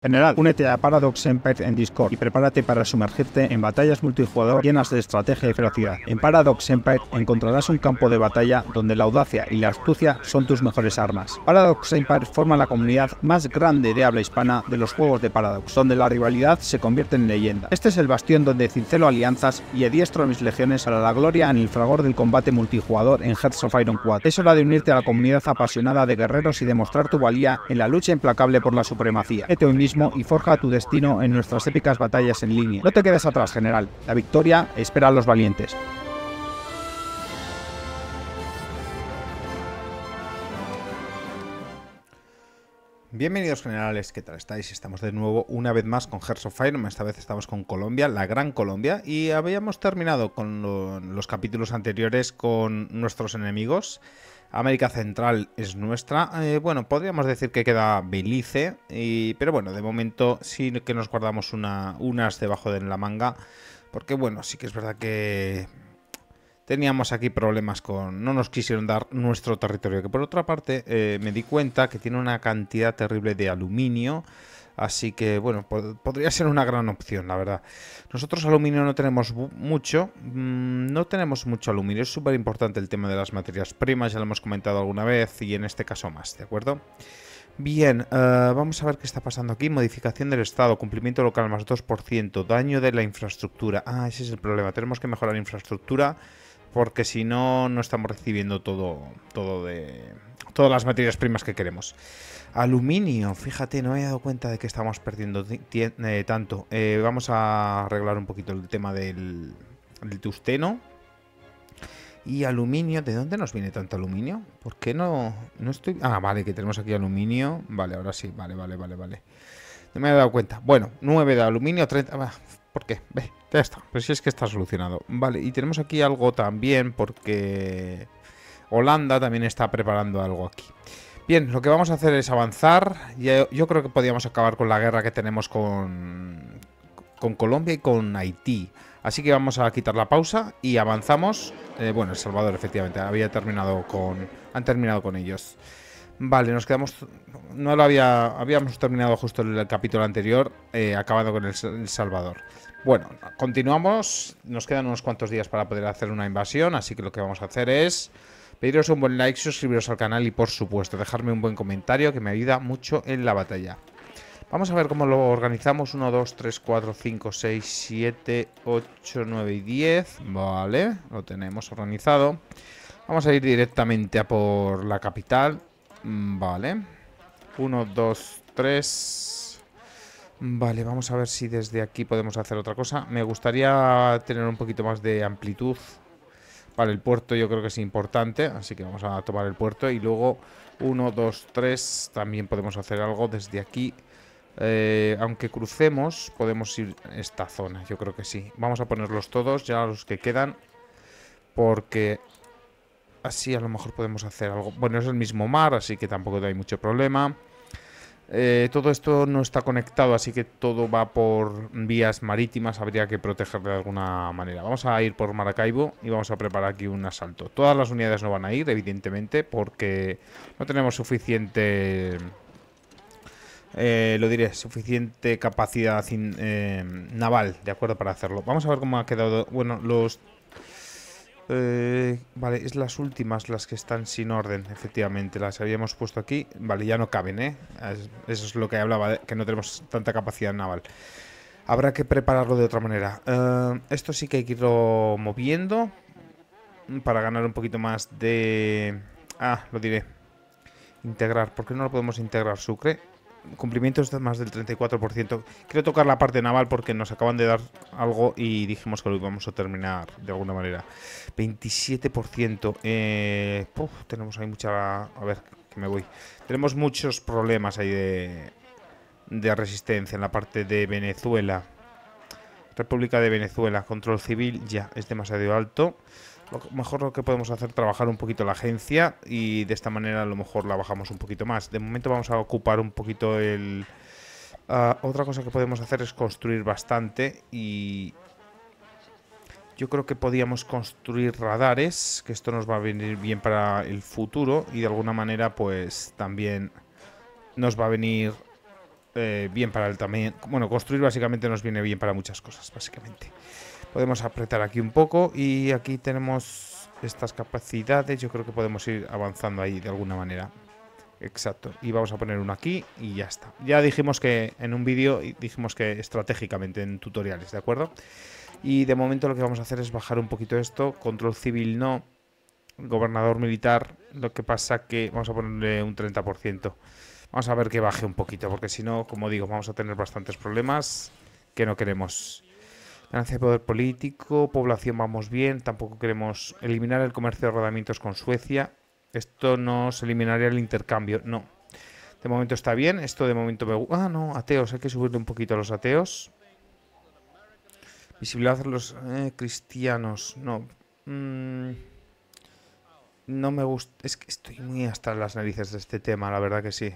General, únete a Paradox Empire en Discord y prepárate para sumergirte en batallas multijugador llenas de estrategia y velocidad. En Paradox Empire encontrarás un campo de batalla donde la audacia y la astucia son tus mejores armas. Paradox Empire forma la comunidad más grande de habla hispana de los juegos de Paradox, donde la rivalidad se convierte en leyenda. Este es el bastión donde cincelo alianzas y adiestro a mis legiones a la gloria en el fragor del combate multijugador en Hearts of Iron IV. Es hora de unirte a la comunidad apasionada de guerreros y demostrar tu valía en la lucha implacable por la supremacía. Y forja tu destino en nuestras épicas batallas en línea. No te quedes atrás, general. La victoria espera a los valientes. Bienvenidos, generales, ¿qué tal estáis? Estamos de nuevo una vez más con Hearts of Iron. Esta vez estamos con Colombia, la Gran Colombia, y habíamos terminado con los capítulos anteriores con nuestros enemigos. América Central es nuestra. Bueno, podríamos decir que queda Belice, pero bueno, de momento sí que nos guardamos unas debajo de la manga, porque bueno, sí que es verdad que teníamos aquí problemas con... No nos quisieron dar nuestro territorio, que por otra parte me di cuenta que tiene una cantidad terrible de aluminio. Así que, bueno, podría ser una gran opción, la verdad. Nosotros aluminio no tenemos mucho. No tenemos mucho aluminio. Es súper importante el tema de las materias primas. Ya lo hemos comentado alguna vez y en este caso más, ¿de acuerdo? Bien, vamos a ver qué está pasando aquí. Modificación del estado, cumplimiento local más 2%, daño de la infraestructura. Ah, ese es el problema. Tenemos que mejorar la infraestructura porque si no, no estamos recibiendo todas las materias primas que queremos. Aluminio, fíjate, no me he dado cuenta de que estamos perdiendo tanto. Vamos a arreglar un poquito el tema del tungsteno. Y aluminio, ¿de dónde nos viene tanto aluminio? ¿Por qué no estoy...? Ah, vale, que tenemos aquí aluminio. Vale, ahora sí, vale. No me he dado cuenta. Bueno, 9 de aluminio, 30... Ah, ¿por qué? Ve, ya está. Pues si es que está solucionado. Vale, y tenemos aquí algo también porque... Holanda también está preparando algo aquí. Bien, lo que vamos a hacer es avanzar. Yo creo que podíamos acabar con la guerra que tenemos con Colombia y con Haití. Así que vamos a quitar la pausa y avanzamos. Bueno, El Salvador, efectivamente, han terminado con ellos. Vale, nos quedamos... Habíamos terminado justo el capítulo anterior, acabado con El Salvador. Bueno, continuamos. Nos quedan unos cuantos días para poder hacer una invasión, así que lo que vamos a hacer es... Pediros un buen like, suscribiros al canal y, por supuesto, dejarme un buen comentario que me ayuda mucho en la batalla. Vamos a ver cómo lo organizamos. 1, 2, 3, 4, 5, 6, 7, 8, 9 y 10. Vale, lo tenemos organizado. Vamos a ir directamente a por la capital. Vale. 1, 2, 3. Vale, vamos a ver si desde aquí podemos hacer otra cosa. Me gustaría tener un poquito más de amplitud. Vale, el puerto yo creo que es importante, así que vamos a tomar el puerto. Y luego 1, 2, 3, también podemos hacer algo desde aquí. Aunque crucemos, podemos ir a esta zona, yo creo que sí. Vamos a ponerlos todos, ya los que quedan, porque así a lo mejor podemos hacer algo. Bueno, es el mismo mar, así que tampoco hay mucho problema. Todo esto no está conectado, así que todo va por vías marítimas. Habría que proteger de alguna manera. Vamos a ir por Maracaibo y vamos a preparar aquí un asalto. Todas las unidades no van a ir, evidentemente, porque no tenemos suficiente... suficiente capacidad naval, de acuerdo, para hacerlo. Vamos a ver cómo ha quedado... Bueno, los... vale, es las últimas las que están sin orden, efectivamente, las habíamos puesto aquí. Vale, ya no caben, ¿eh? Eso es lo que hablaba, que no tenemos tanta capacidad naval. Habrá que prepararlo de otra manera. Esto sí que hay que irlo moviendo para ganar un poquito más de... Ah, lo diré. Integrar, ¿por qué no lo podemos integrar? Sucre. Cumplimiento es más del 34%. Quiero tocar la parte naval porque nos acaban de dar algo y dijimos que lo íbamos a terminar de alguna manera. 27%. Tenemos ahí mucha... A ver, que me voy. Tenemos muchos problemas ahí de resistencia en la parte de Venezuela. República de Venezuela. Control civil ya es demasiado alto. Mejor lo que podemos hacer es trabajar un poquito la agencia y de esta manera a lo mejor la bajamos un poquito más. De momento vamos a ocupar un poquito el... otra cosa que podemos hacer es construir bastante y... Yo creo que podíamos construir radares, que esto nos va a venir bien para el futuro y de alguna manera pues también nos va a venir bien para el tamaño. Bueno, construir básicamente nos viene bien para muchas cosas, básicamente. Podemos apretar aquí un poco y aquí tenemos estas capacidades. Yo creo que podemos ir avanzando ahí de alguna manera. Exacto. Y vamos a poner uno aquí y ya está. Ya dijimos que en un vídeo, dijimos que estratégicamente en tutoriales, ¿de acuerdo? Y de momento lo que vamos a hacer es bajar un poquito esto. Control civil no. Gobernador militar. Lo que pasa que vamos a ponerle un 30%. Vamos a ver que baje un poquito, porque si no, como digo, vamos a tener bastantes problemas que no queremos. Ganancia de poder político, población vamos bien, tampoco queremos eliminar el comercio de rodamientos con Suecia. Esto nos eliminaría el intercambio, no. De momento está bien, esto de momento me gusta. Ah, no, ateos, hay que subirle un poquito a los ateos. Visibilidad a los cristianos, no. No me gusta, es que estoy muy hasta las narices de este tema, la verdad que sí.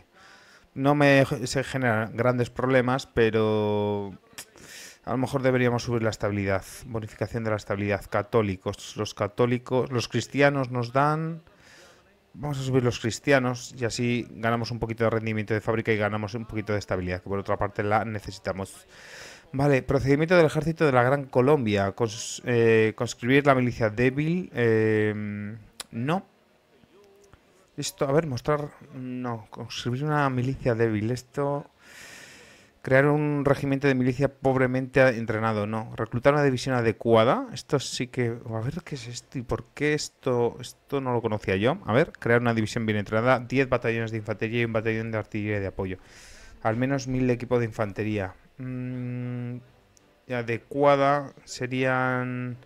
No me se generan grandes problemas, pero... A lo mejor deberíamos subir la estabilidad. Bonificación de la estabilidad. Católicos. Los católicos. Los cristianos nos dan... Vamos a subir los cristianos. Y así ganamos un poquito de rendimiento de fábrica y ganamos un poquito de estabilidad. Que por otra parte la necesitamos. Vale. Procedimiento del ejército de la Gran Colombia. Conscribir la milicia débil. No. Esto... A ver, mostrar... No. Conscribir una milicia débil. Esto... Crear un regimiento de milicia pobremente entrenado, no. Reclutar una división adecuada. Esto sí que... A ver, ¿qué es esto? ¿Y por qué esto? Esto no lo conocía yo. A ver, crear una división bien entrenada. 10 batallones de infantería y un batallón de artillería de apoyo. Al menos 1000 equipos de infantería. Adecuada serían...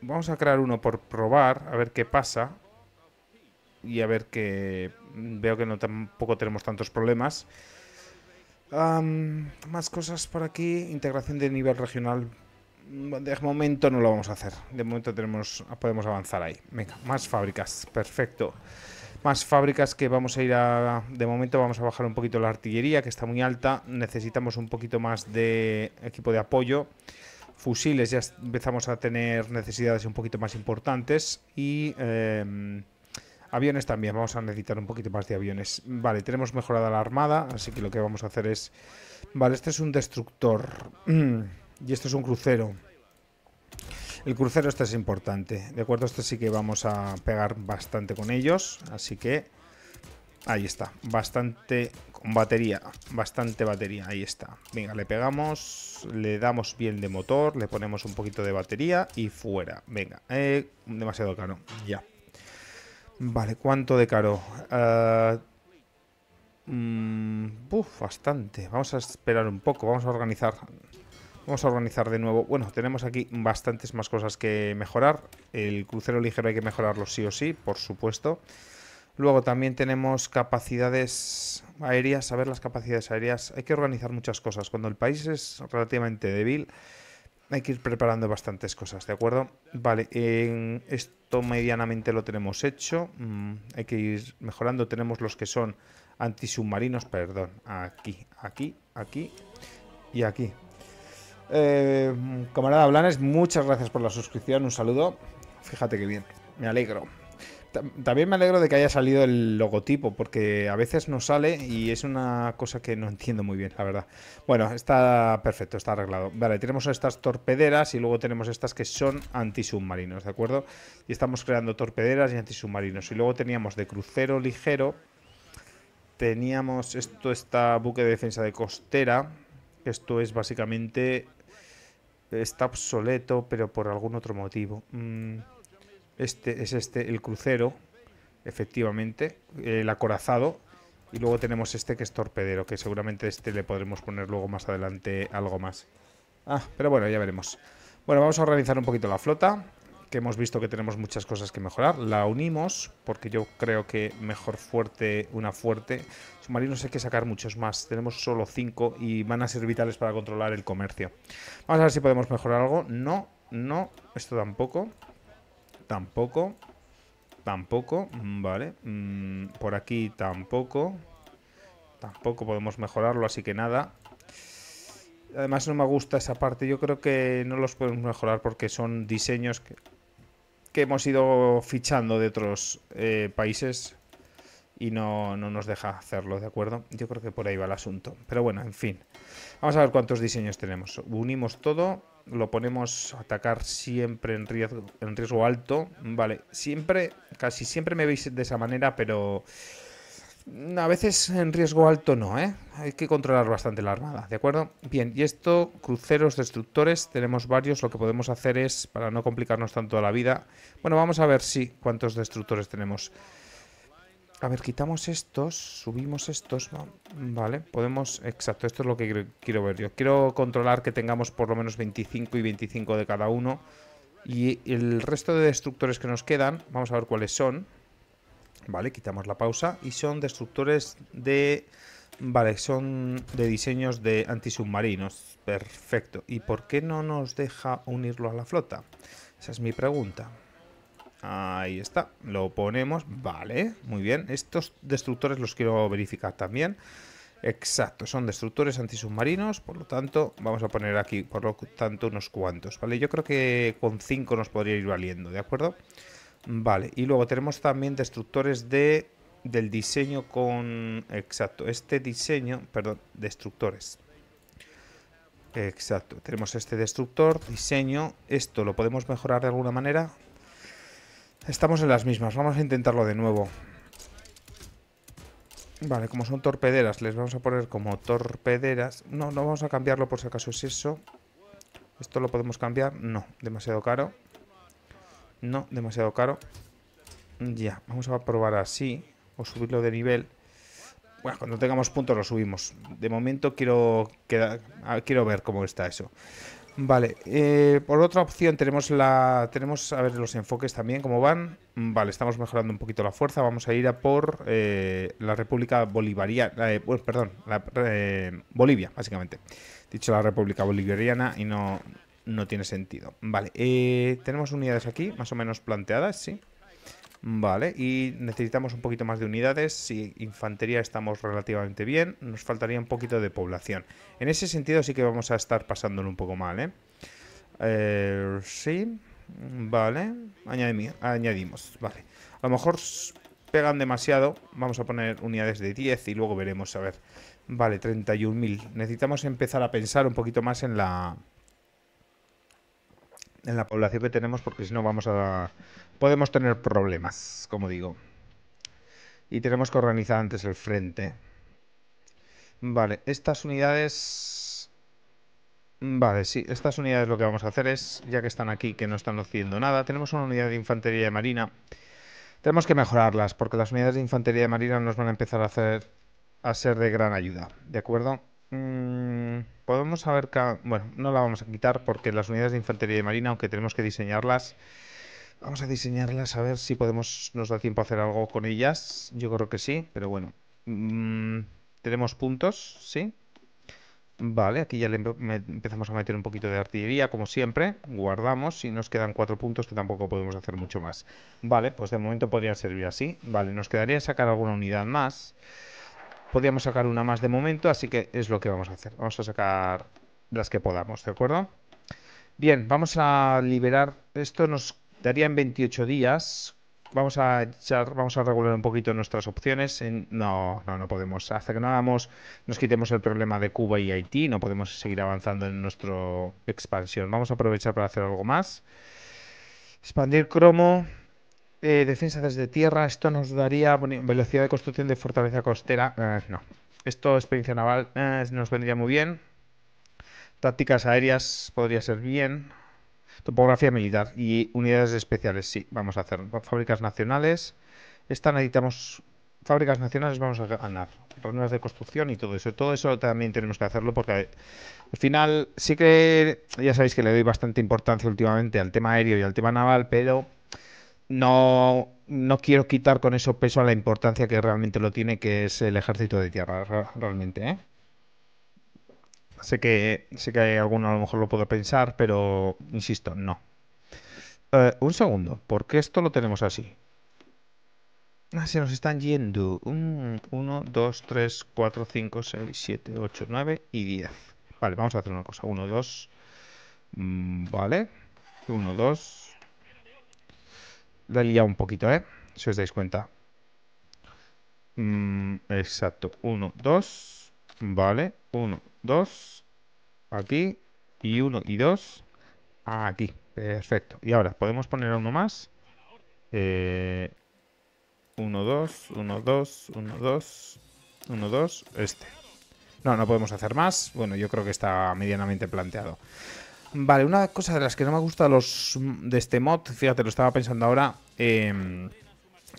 Vamos a crear uno por probar, a ver qué pasa. Y a ver qué... Veo que no tampoco tenemos tantos problemas. Más cosas por aquí. Integración de nivel regional. De momento no lo vamos a hacer. De momento tenemos, podemos avanzar ahí. Venga, más fábricas, perfecto. Más fábricas que vamos a ir a... De momento vamos a bajar un poquito la artillería, que está muy alta. Necesitamos un poquito más de equipo de apoyo. Fusiles, ya empezamos a tener necesidades un poquito más importantes. Y... aviones también, vamos a necesitar un poquito más de aviones. Vale, tenemos mejorada la armada, así que lo que vamos a hacer es... Vale, este es un destructor y este es un crucero. El crucero este es importante, ¿de acuerdo? Este sí que vamos a pegar bastante con ellos, así que... Ahí está, bastante con batería, bastante batería, ahí está. Venga, le pegamos, le damos bien de motor, le ponemos un poquito de batería y fuera. Venga, demasiado caro, ya. Vale, ¿cuánto de caro? Bastante. Vamos a esperar un poco, vamos a organizar. Vamos a organizar de nuevo. Bueno, tenemos aquí bastantes más cosas que mejorar. El crucero ligero hay que mejorarlo sí o sí, por supuesto. Luego también tenemos capacidades aéreas. A ver, las capacidades aéreas. Hay que organizar muchas cosas. Cuando el país es relativamente débil... Hay que ir preparando bastantes cosas, ¿de acuerdo? Vale, esto medianamente lo tenemos hecho. Hay que ir mejorando. Tenemos los que son antisubmarinos, perdón. Aquí, aquí, aquí y aquí. Camarada Blanes, muchas gracias por la suscripción. Un saludo. Fíjate que bien. Me alegro. También me alegro de que haya salido el logotipo, porque a veces no sale y es una cosa que no entiendo muy bien, la verdad. Bueno, está perfecto, está arreglado. Vale, tenemos estas torpederas y luego tenemos estas que son antisubmarinos, ¿de acuerdo? Y estamos creando torpederas y antisubmarinos. Y luego teníamos de crucero ligero, teníamos esto, esta buque de defensa de costera, esto es básicamente... Está obsoleto, pero por algún otro motivo. Este es este, el crucero, efectivamente, el acorazado. Y luego tenemos este que es torpedero, que seguramente este le podremos poner luego más adelante algo más. Ah, pero bueno, ya veremos. Bueno, vamos a organizar un poquito la flota, que hemos visto que tenemos muchas cosas que mejorar. La unimos, porque yo creo que mejor fuerte una fuerte. Submarinos hay que sacar muchos más. Tenemos solo 5 y van a ser vitales para controlar el comercio. Vamos a ver si podemos mejorar algo. No, no, esto tampoco. Tampoco. Tampoco. Vale. Por aquí tampoco. Tampoco podemos mejorarlo, así que nada. Además no me gusta esa parte. Yo creo que no los podemos mejorar porque son diseños que hemos ido fichando de otros países. y no nos deja hacerlo, ¿de acuerdo? Yo creo que por ahí va el asunto. Pero bueno, en fin. Vamos a ver cuántos diseños tenemos. Unimos todo, lo ponemos a atacar siempre en riesgo alto. Vale, siempre, casi siempre me veis de esa manera, pero a veces en riesgo alto no, ¿eh? Hay que controlar bastante la armada, ¿de acuerdo? Bien, y esto, cruceros, destructores, tenemos varios. Lo que podemos hacer es, para no complicarnos tanto la vida... Bueno, vamos a ver cuántos destructores tenemos. A ver, quitamos estos, subimos estos, vale, podemos, exacto, esto es lo que quiero ver yo. Quiero controlar que tengamos por lo menos 25 y 25 de cada uno. Y el resto de destructores que nos quedan, vamos a ver cuáles son. Vale, quitamos la pausa y son destructores de... Vale, son de diseños de antisubmarinos, perfecto. ¿Y por qué no nos deja unirlo a la flota? Esa es mi pregunta. Ahí está, lo ponemos, vale, muy bien. Estos destructores los quiero verificar también. Exacto, son destructores antisubmarinos, por lo tanto, vamos a poner aquí, por lo tanto, unos cuantos, ¿vale? Yo creo que con 5 nos podría ir valiendo, ¿de acuerdo? Vale, y luego tenemos también destructores del diseño con... Exacto, este diseño, perdón, destructores. Exacto, tenemos este destructor, diseño, esto lo podemos mejorar de alguna manera... Estamos en las mismas, vamos a intentarlo de nuevo. Vale, como son torpederas, les vamos a poner como torpederas. No vamos a cambiarlo por si acaso es eso. ¿Esto lo podemos cambiar? No, demasiado caro. No, demasiado caro. Ya, vamos a probar así, o subirlo de nivel. Bueno, cuando tengamos puntos lo subimos. De momento quiero ver cómo está eso. Vale, por otra opción tenemos a ver los enfoques también, cómo van. Vale, estamos mejorando un poquito la fuerza. Vamos a ir a por la República Bolivariana, Bolivia, básicamente. Dicho la República Bolivariana y no tiene sentido. Vale, tenemos unidades aquí, más o menos planteadas, sí. Vale, y necesitamos un poquito más de unidades. Si infantería estamos relativamente bien, nos faltaría un poquito de población. En ese sentido sí que vamos a estar pasándolo un poco mal, ¿eh? Sí, vale, añadimos, vale. A lo mejor pegan demasiado, vamos a poner unidades de 10 y luego veremos, a ver. Vale, 31.000. Necesitamos empezar a pensar un poquito más en la población que tenemos, porque si no podemos tener problemas, como digo. Y tenemos que organizar antes el frente. Vale, estas unidades... Vale, sí, estas unidades lo que vamos a hacer es, ya que están aquí, que no están haciendo nada, tenemos una unidad de infantería y de marina. Tenemos que mejorarlas, porque las unidades de infantería y de marina nos van a empezar a ser de gran ayuda, ¿de acuerdo? Podemos saber que... Bueno, no la vamos a quitar porque las unidades de infantería y de marina, aunque tenemos que diseñarlas... Vamos a diseñarlas, a ver si podemos, nos da tiempo a hacer algo con ellas. Yo creo que sí, pero bueno. Tenemos puntos, ¿sí? Vale, aquí ya empezamos a meter un poquito de artillería, como siempre. Guardamos y nos quedan 4 puntos que tampoco podemos hacer mucho más. Vale, pues de momento podrían servir así. Vale, nos quedaría sacar alguna unidad más. Podríamos sacar una más de momento, así que es lo que vamos a hacer. Vamos a sacar las que podamos, ¿de acuerdo? Bien, vamos a liberar... Esto nos... Daría en 28 días. Vamos a regular un poquito nuestras opciones. No podemos. Hasta que no hagamos, nos quitemos el problema de Cuba y Haití, no podemos seguir avanzando en nuestra expansión. Vamos a aprovechar para hacer algo más. Expandir cromo. Defensa desde tierra. Esto nos daría velocidad de construcción de fortaleza costera. No. Esto, experiencia naval, nos vendría muy bien. Tácticas aéreas podría ser bien. Topografía militar y unidades especiales, sí, vamos a hacer. Fábricas nacionales, esta necesitamos, fábricas nacionales vamos a ganar. Rondas de construcción y todo eso también tenemos que hacerlo porque al final sí que, ya sabéis que le doy bastante importancia últimamente al tema aéreo y al tema naval, pero no quiero quitar con eso peso a la importancia que realmente lo tiene, que es el ejército de tierra, realmente, ¿eh? Sé que hay alguno a lo mejor lo puedo pensar, pero insisto, no. Un segundo, porque esto lo tenemos así. Ah, se nos están yendo. 1, 2, 3, 4, 5, 6, 7, 8, 9 y 10. Vale, vamos a hacer una cosa. 1, 2. Vale. 1, 2. La he liado un poquito, ¿eh? Si os dais cuenta. Exacto, 1, 2, vale, 1, 2, aquí, y 1 y 2, aquí, perfecto. Y ahora, podemos poner uno más, 1, 2, 1, 2, 1, 2, 1, 2, este. No, no podemos hacer más, bueno, yo creo que está medianamente planteado. Vale, una cosa de las que no me gusta de este mod, fíjate, lo estaba pensando ahora,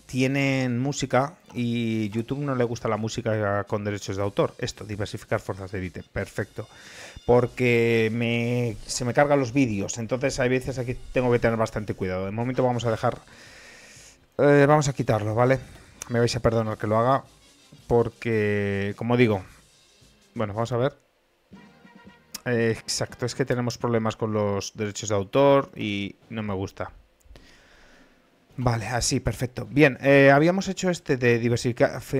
tienen música y YouTube no le gusta la música con derechos de autor. Esto, diversificar fuerzas de élite, perfecto. Porque se me cargan los vídeos, entonces hay veces aquí tengo que tener bastante cuidado. De momento vamos a dejar... vamos a quitarlo, ¿vale? Me vais a perdonar que lo haga, porque, como digo... Bueno, vamos a ver. Exacto, es que tenemos problemas con los derechos de autor y no me gusta. Vale, así, perfecto. Bien, habíamos hecho este de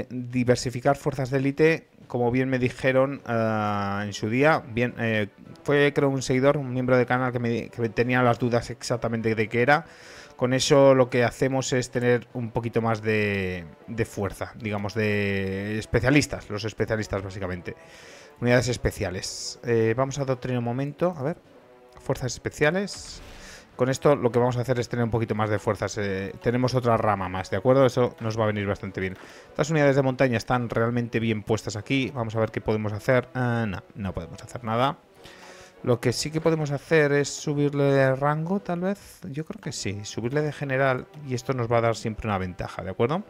diversificar fuerzas de élite, como bien me dijeron en su día. Bien, fue creo un seguidor, un miembro del canal que tenía las dudas exactamente de qué era. Con eso lo que hacemos es tener un poquito más de fuerza, digamos, de especialistas, los especialistas básicamente. Unidades especiales. Vamos a doctrinar un momento, a ver, fuerzas especiales... Con esto lo que vamos a hacer es tener un poquito más de fuerzas. Tenemos otra rama más, ¿de acuerdo? Eso nos va a venir bastante bien. Estas unidades de montaña están realmente bien puestas aquí. Vamos a ver qué podemos hacer. No, no podemos hacer nada. Lo que sí que podemos hacer es subirle de rango, tal vez. Yo creo que sí, subirle de general. Y esto nos va a dar siempre una ventaja, ¿de acuerdo?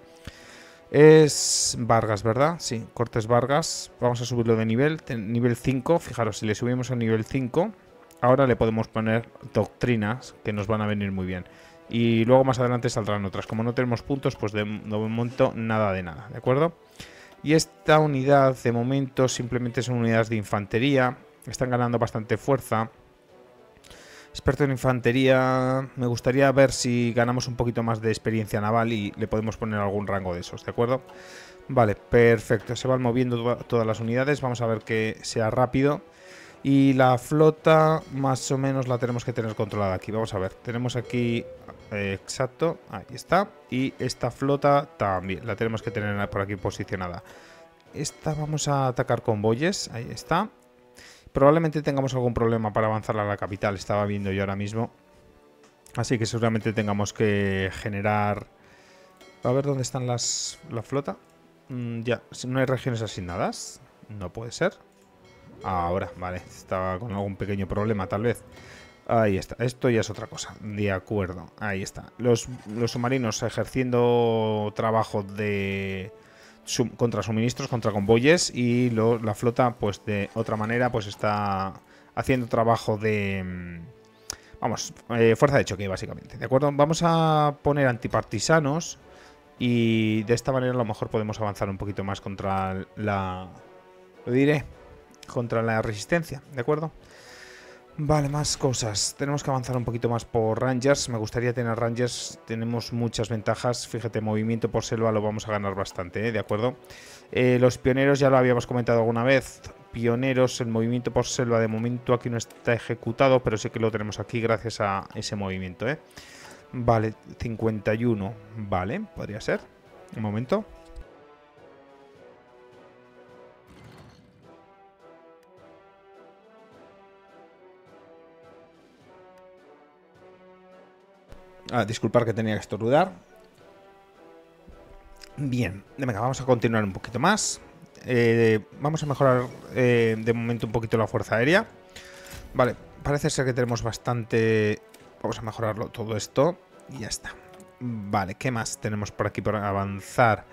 Es Vargas, ¿verdad? Sí, Cortés Vargas. Vamos a subirlo de nivel. Nivel 5, fijaros, si le subimos a nivel 5... Ahora le podemos poner doctrinas que nos van a venir muy bien. Y luego más adelante saldrán otras. Como no tenemos puntos, pues de momento nada de nada, ¿de acuerdo? Y esta unidad de momento simplemente son unidades de infantería. Están ganando bastante fuerza. Experto en infantería. Me gustaría ver si ganamos un poquito más de experiencia naval y le podemos poner algún rango de esos, ¿de acuerdo? Vale, perfecto. Se van moviendo todas las unidades. Vamos a ver que sea rápido. Y la flota más o menos la tenemos que tener controlada aquí. Vamos a ver, tenemos aquí, exacto, ahí está. Y esta flota también la tenemos que tener por aquí posicionada. Esta vamos a atacar convoyes, ahí está. Probablemente tengamos algún problema para avanzar a la capital, estaba viendo yo ahora mismo. Así que seguramente tengamos que generar... A ver dónde están la flota. Ya, no hay regiones asignadas, no puede ser. Ahora, vale, estaba con algún pequeño problema tal vez. Ahí está, esto ya es otra cosa, de acuerdo, ahí está. Los submarinos ejerciendo trabajo de contra suministros, contra convoyes. Y la flota, pues de otra manera, pues está haciendo trabajo de... Vamos, fuerza de choque básicamente, ¿de acuerdo? Vamos a poner antipartisanos. Y de esta manera a lo mejor podemos avanzar un poquito más contra la... Lo diré... Contra la resistencia, ¿de acuerdo? Vale, más cosas. Tenemos que avanzar un poquito más por Rangers. Me gustaría tener Rangers. Tenemos muchas ventajas. Fíjate, movimiento por selva lo vamos a ganar bastante, ¿eh? ¿De acuerdo? Los pioneros ya lo habíamos comentado alguna vez. Pioneros, el movimiento por selva de momento aquí no está ejecutado, pero sí que lo tenemos aquí gracias a ese movimiento, ¿eh? Vale, 51. Vale, podría ser. Un momento. Disculpar que tenía que estornudar. Bien, venga, vamos a continuar un poquito más. Vamos a mejorar de momento un poquito la fuerza aérea. Vale, parece ser que tenemos bastante... Vamos a mejorarlo todo esto y ya está. Vale, ¿qué más tenemos por aquí para avanzar?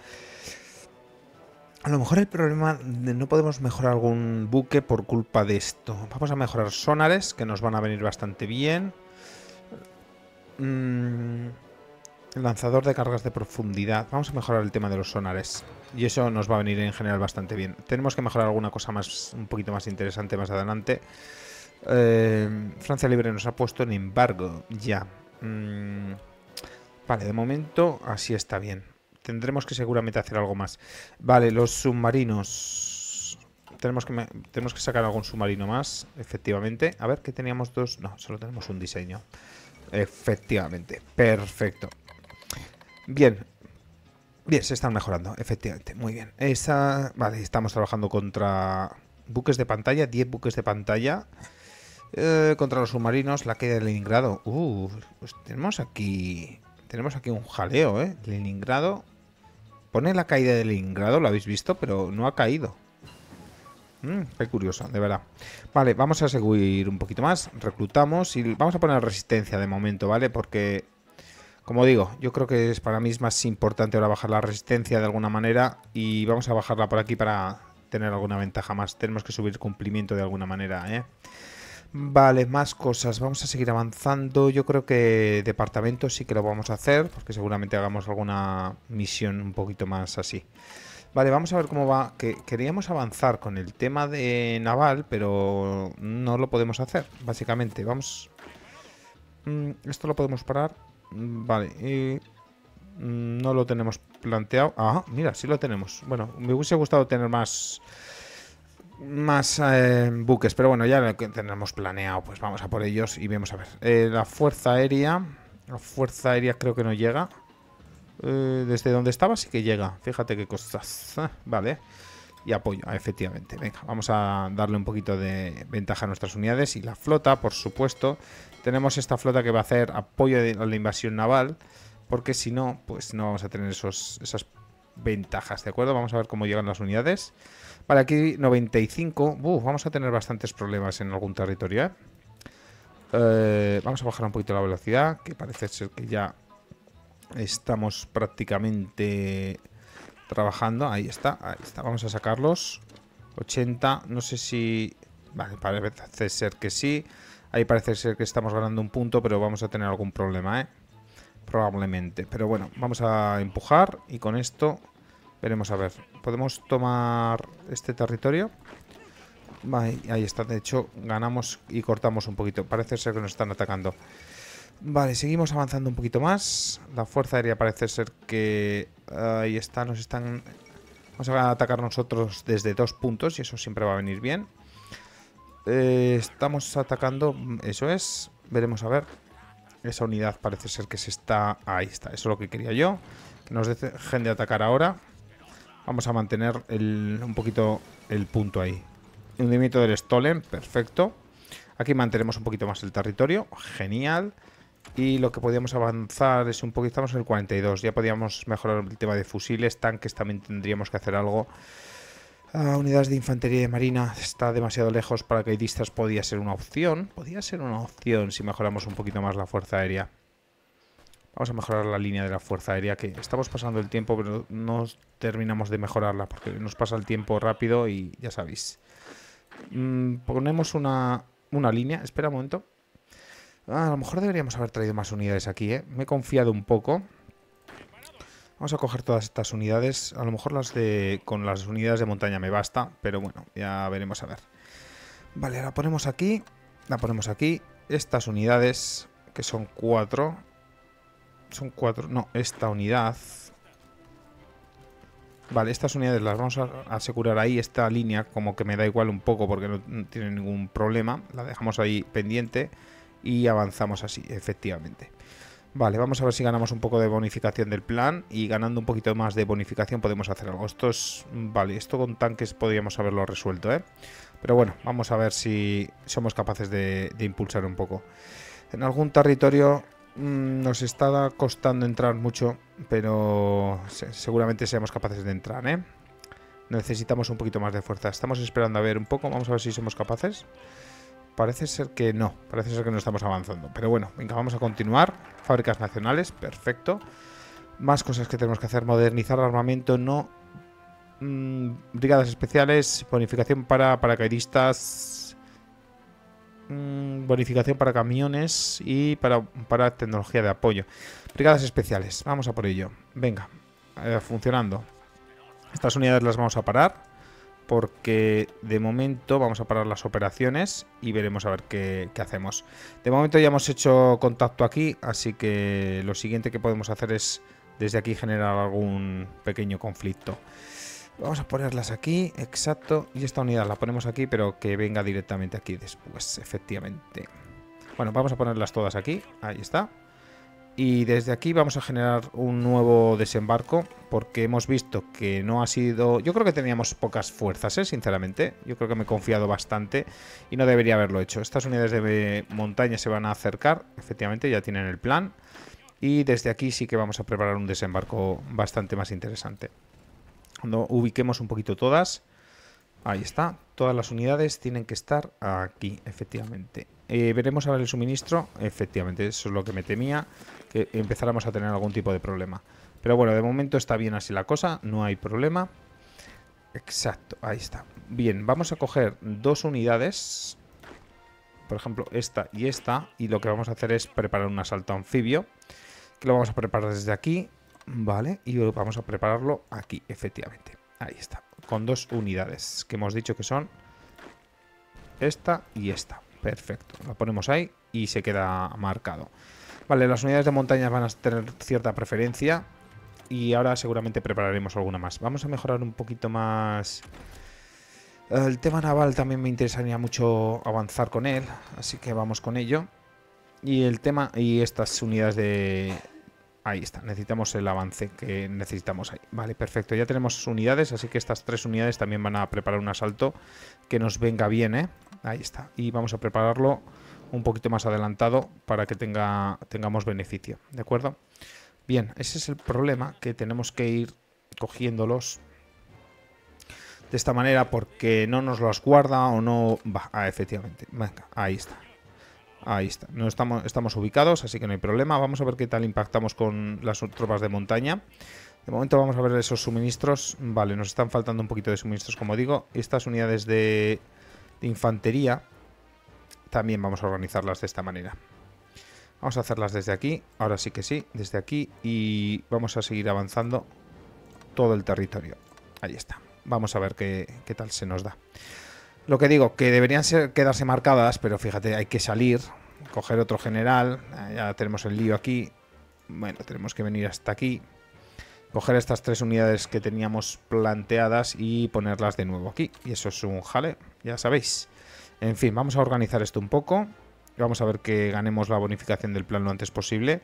A lo mejor el problema de no podemos mejorar algún buque por culpa de esto. Vamos a mejorar sonares, que nos van a venir bastante bien. Lanzador de cargas de profundidad. Vamos a mejorar el tema de los sonares. Y eso nos va a venir en general bastante bien. Tenemos que mejorar alguna cosa más, un poquito más interesante más adelante. Francia Libre nos ha puesto en embargo. Ya. Vale, de momento así está bien. Tendremos que seguramente hacer algo más. Vale, los submarinos. Tenemos que sacar algún submarino más, efectivamente. A ver, que teníamos dos. No, solo tenemos un diseño. Efectivamente, perfecto. Bien, Bien, se están mejorando, efectivamente. Muy bien. Esa, vale, estamos trabajando contra buques de pantalla, 10 buques de pantalla. Contra los submarinos, la caída de Leningrado. Pues tenemos aquí un jaleo, ¿eh? Leningrado. Pone la caída de Leningrado, lo habéis visto, pero no ha caído. Qué curioso, de verdad. Vale, vamos a seguir un poquito más. Reclutamos y vamos a poner resistencia de momento, ¿vale? Porque, como digo, yo creo que para mí es más importante ahora bajar la resistencia de alguna manera. Y vamos a bajarla por aquí para tener alguna ventaja más. Tenemos que subir cumplimiento de alguna manera, ¿eh? Vale, más cosas. Vamos a seguir avanzando. Yo creo que departamento sí que lo vamos a hacer, porque seguramente hagamos alguna misión un poquito más así. Vale, vamos a ver cómo va. Que queríamos avanzar con el tema de naval, pero no lo podemos hacer, básicamente. Vamos... esto lo podemos parar. Vale, no lo tenemos planteado. Ah, mira, sí lo tenemos. Bueno, me hubiese gustado tener más buques, pero bueno, ya lo que tenemos planeado, pues vamos a por ellos y vemos a ver. La fuerza aérea creo que no llega. Desde donde estaba sí que llega. Fíjate qué cosas. Vale. Y apoyo, efectivamente. Venga, vamos a darle un poquito de ventaja a nuestras unidades. Y la flota, por supuesto. Tenemos esta flota que va a hacer apoyo a la invasión naval, porque si no, pues no vamos a tener esas ventajas, ¿de acuerdo? Vamos a ver cómo llegan las unidades. Vale, aquí 95. Vamos a tener bastantes problemas en algún territorio, ¿eh? Vamos a bajar un poquito la velocidad, que parece ser que ya estamos prácticamente trabajando. Ahí está. Vamos a sacarlos. 80. No sé si... Vale, parece ser que sí. Ahí parece ser que estamos ganando un punto, pero vamos a tener algún problema, ¿eh? Probablemente. Pero bueno, vamos a empujar y con esto... Veremos a ver. ¿Podemos tomar este territorio? Vale, ahí está. De hecho, ganamos y cortamos un poquito. Parece ser que nos están atacando. Vale, seguimos avanzando un poquito más. La fuerza aérea parece ser que... Ahí está, nos están... Vamos a atacar nosotros desde 2 puntos y eso siempre va a venir bien. Estamos atacando... Eso es. Veremos a ver. Esa unidad parece ser que se está... Ahí está, eso es lo que quería yo. Que nos dejen de atacar ahora. Vamos a mantener un poquito el punto ahí. Hundimiento del Stolen, perfecto. Aquí mantenemos un poquito más el territorio, genial. Y lo que podíamos avanzar es un poquito, estamos en el 42. Ya podíamos mejorar el tema de fusiles, tanques también tendríamos que hacer algo. Unidades de infantería y de marina, está demasiado lejos. Paracaidistas podía ser una opción. Podía ser una opción si mejoramos un poquito más la fuerza aérea. Vamos a mejorar la línea de la fuerza aérea, que estamos pasando el tiempo, pero no terminamos de mejorarla, porque nos pasa el tiempo rápido y ya sabéis. Ponemos una línea. Espera un momento. A lo mejor deberíamos haber traído más unidades aquí, ¿eh? Me he confiado un poco. Vamos a coger todas estas unidades. A lo mejor con las unidades de montaña me basta, pero bueno, ya veremos a ver. Vale, la ponemos aquí. La ponemos aquí. Estas unidades, que son 4... Son 4, no, esta unidad. Vale, estas unidades las vamos a asegurar ahí. Esta línea como que me da igual un poco, porque no tiene ningún problema. La dejamos ahí pendiente y avanzamos así, efectivamente. Vale, vamos a ver si ganamos un poco de bonificación del plan. Y ganando un poquito más de bonificación podemos hacer algo. Vale, esto con tanques podríamos haberlo resuelto, ¿eh? Pero bueno, vamos a ver si somos capaces de impulsar un poco. En algún territorio... Nos está costando entrar mucho, pero seguramente seamos capaces de entrar, ¿eh? Necesitamos un poquito más de fuerza. Estamos esperando a ver un poco. Vamos a ver si somos capaces. Parece ser que no. Parece ser que no estamos avanzando. Pero bueno, venga, vamos a continuar. Fábricas nacionales, perfecto. Más cosas que tenemos que hacer. Modernizar armamento, no. Brigadas especiales. Bonificación para paracaidistas. Bonificación para camiones y para tecnología de apoyo. Brigadas especiales, vamos a por ello. Venga, funcionando. Estas unidades las vamos a parar, porque de momento vamos a parar las operaciones y veremos a ver qué hacemos. De momento ya hemos hecho contacto aquí, así que lo siguiente que podemos hacer es desde aquí generar algún pequeño conflicto. Vamos a ponerlas aquí, exacto. Y esta unidad la ponemos aquí, pero que venga directamente aquí después, efectivamente. Bueno, vamos a ponerlas todas aquí. Ahí está. Y desde aquí vamos a generar un nuevo desembarco, porque hemos visto que no ha sido... Yo creo que teníamos pocas fuerzas, sinceramente. Yo creo que me he confiado bastante y no debería haberlo hecho. Estas unidades de montaña se van a acercar, efectivamente, ya tienen el plan. Y desde aquí sí que vamos a preparar un desembarco bastante más interesante. Cuando ubiquemos un poquito todas... Ahí está. Todas las unidades tienen que estar aquí, efectivamente. Veremos a ver el suministro. Efectivamente, eso es lo que me temía, que empezáramos a tener algún tipo de problema. Pero bueno, de momento está bien así la cosa, no hay problema. Exacto, ahí está. Bien, vamos a coger dos unidades, por ejemplo esta, y lo que vamos a hacer es preparar un asalto anfibio, que lo vamos a preparar desde aquí, ¿vale? Y vamos a prepararlo aquí, efectivamente. Ahí está, con dos unidades, que hemos dicho que son esta y esta. Perfecto, la ponemos ahí y se queda marcado. Vale, las unidades de montaña van a tener cierta preferencia y ahora seguramente prepararemos alguna más. Vamos a mejorar un poquito más. El tema naval también me interesaría mucho avanzar con él, así que vamos con ello. Y el tema, y estas unidades de... Ahí está, necesitamos el avance que necesitamos ahí. Vale, perfecto, ya tenemos unidades, así que estas tres unidades también van a preparar un asalto que nos venga bien, ¿eh? Ahí está, y vamos a prepararlo un poquito más adelantado para que tengamos beneficio, ¿de acuerdo? Bien, ese es el problema, que tenemos que ir cogiéndolos de esta manera porque no nos los guarda o no... Ah, efectivamente, venga, ahí está. Ahí está, no estamos ubicados, así que no hay problema. Vamos a ver qué tal impactamos con las tropas de montaña. De momento vamos a ver esos suministros. Vale, nos están faltando un poquito de suministros, como digo. Estas unidades de infantería también vamos a organizarlas de esta manera. Vamos a hacerlas desde aquí, ahora sí que sí, desde aquí. Y vamos a seguir avanzando todo el territorio. Ahí está, vamos a ver qué tal se nos da. Lo que digo, que deberían quedarse marcadas, pero fíjate, hay que salir, coger otro general, ya tenemos el lío aquí, bueno, tenemos que venir hasta aquí, coger estas tres unidades que teníamos planteadas y ponerlas de nuevo aquí, y eso es un jale, ya sabéis. En fin, vamos a organizar esto un poco, vamos a ver que ganemos la bonificación del plan lo antes posible.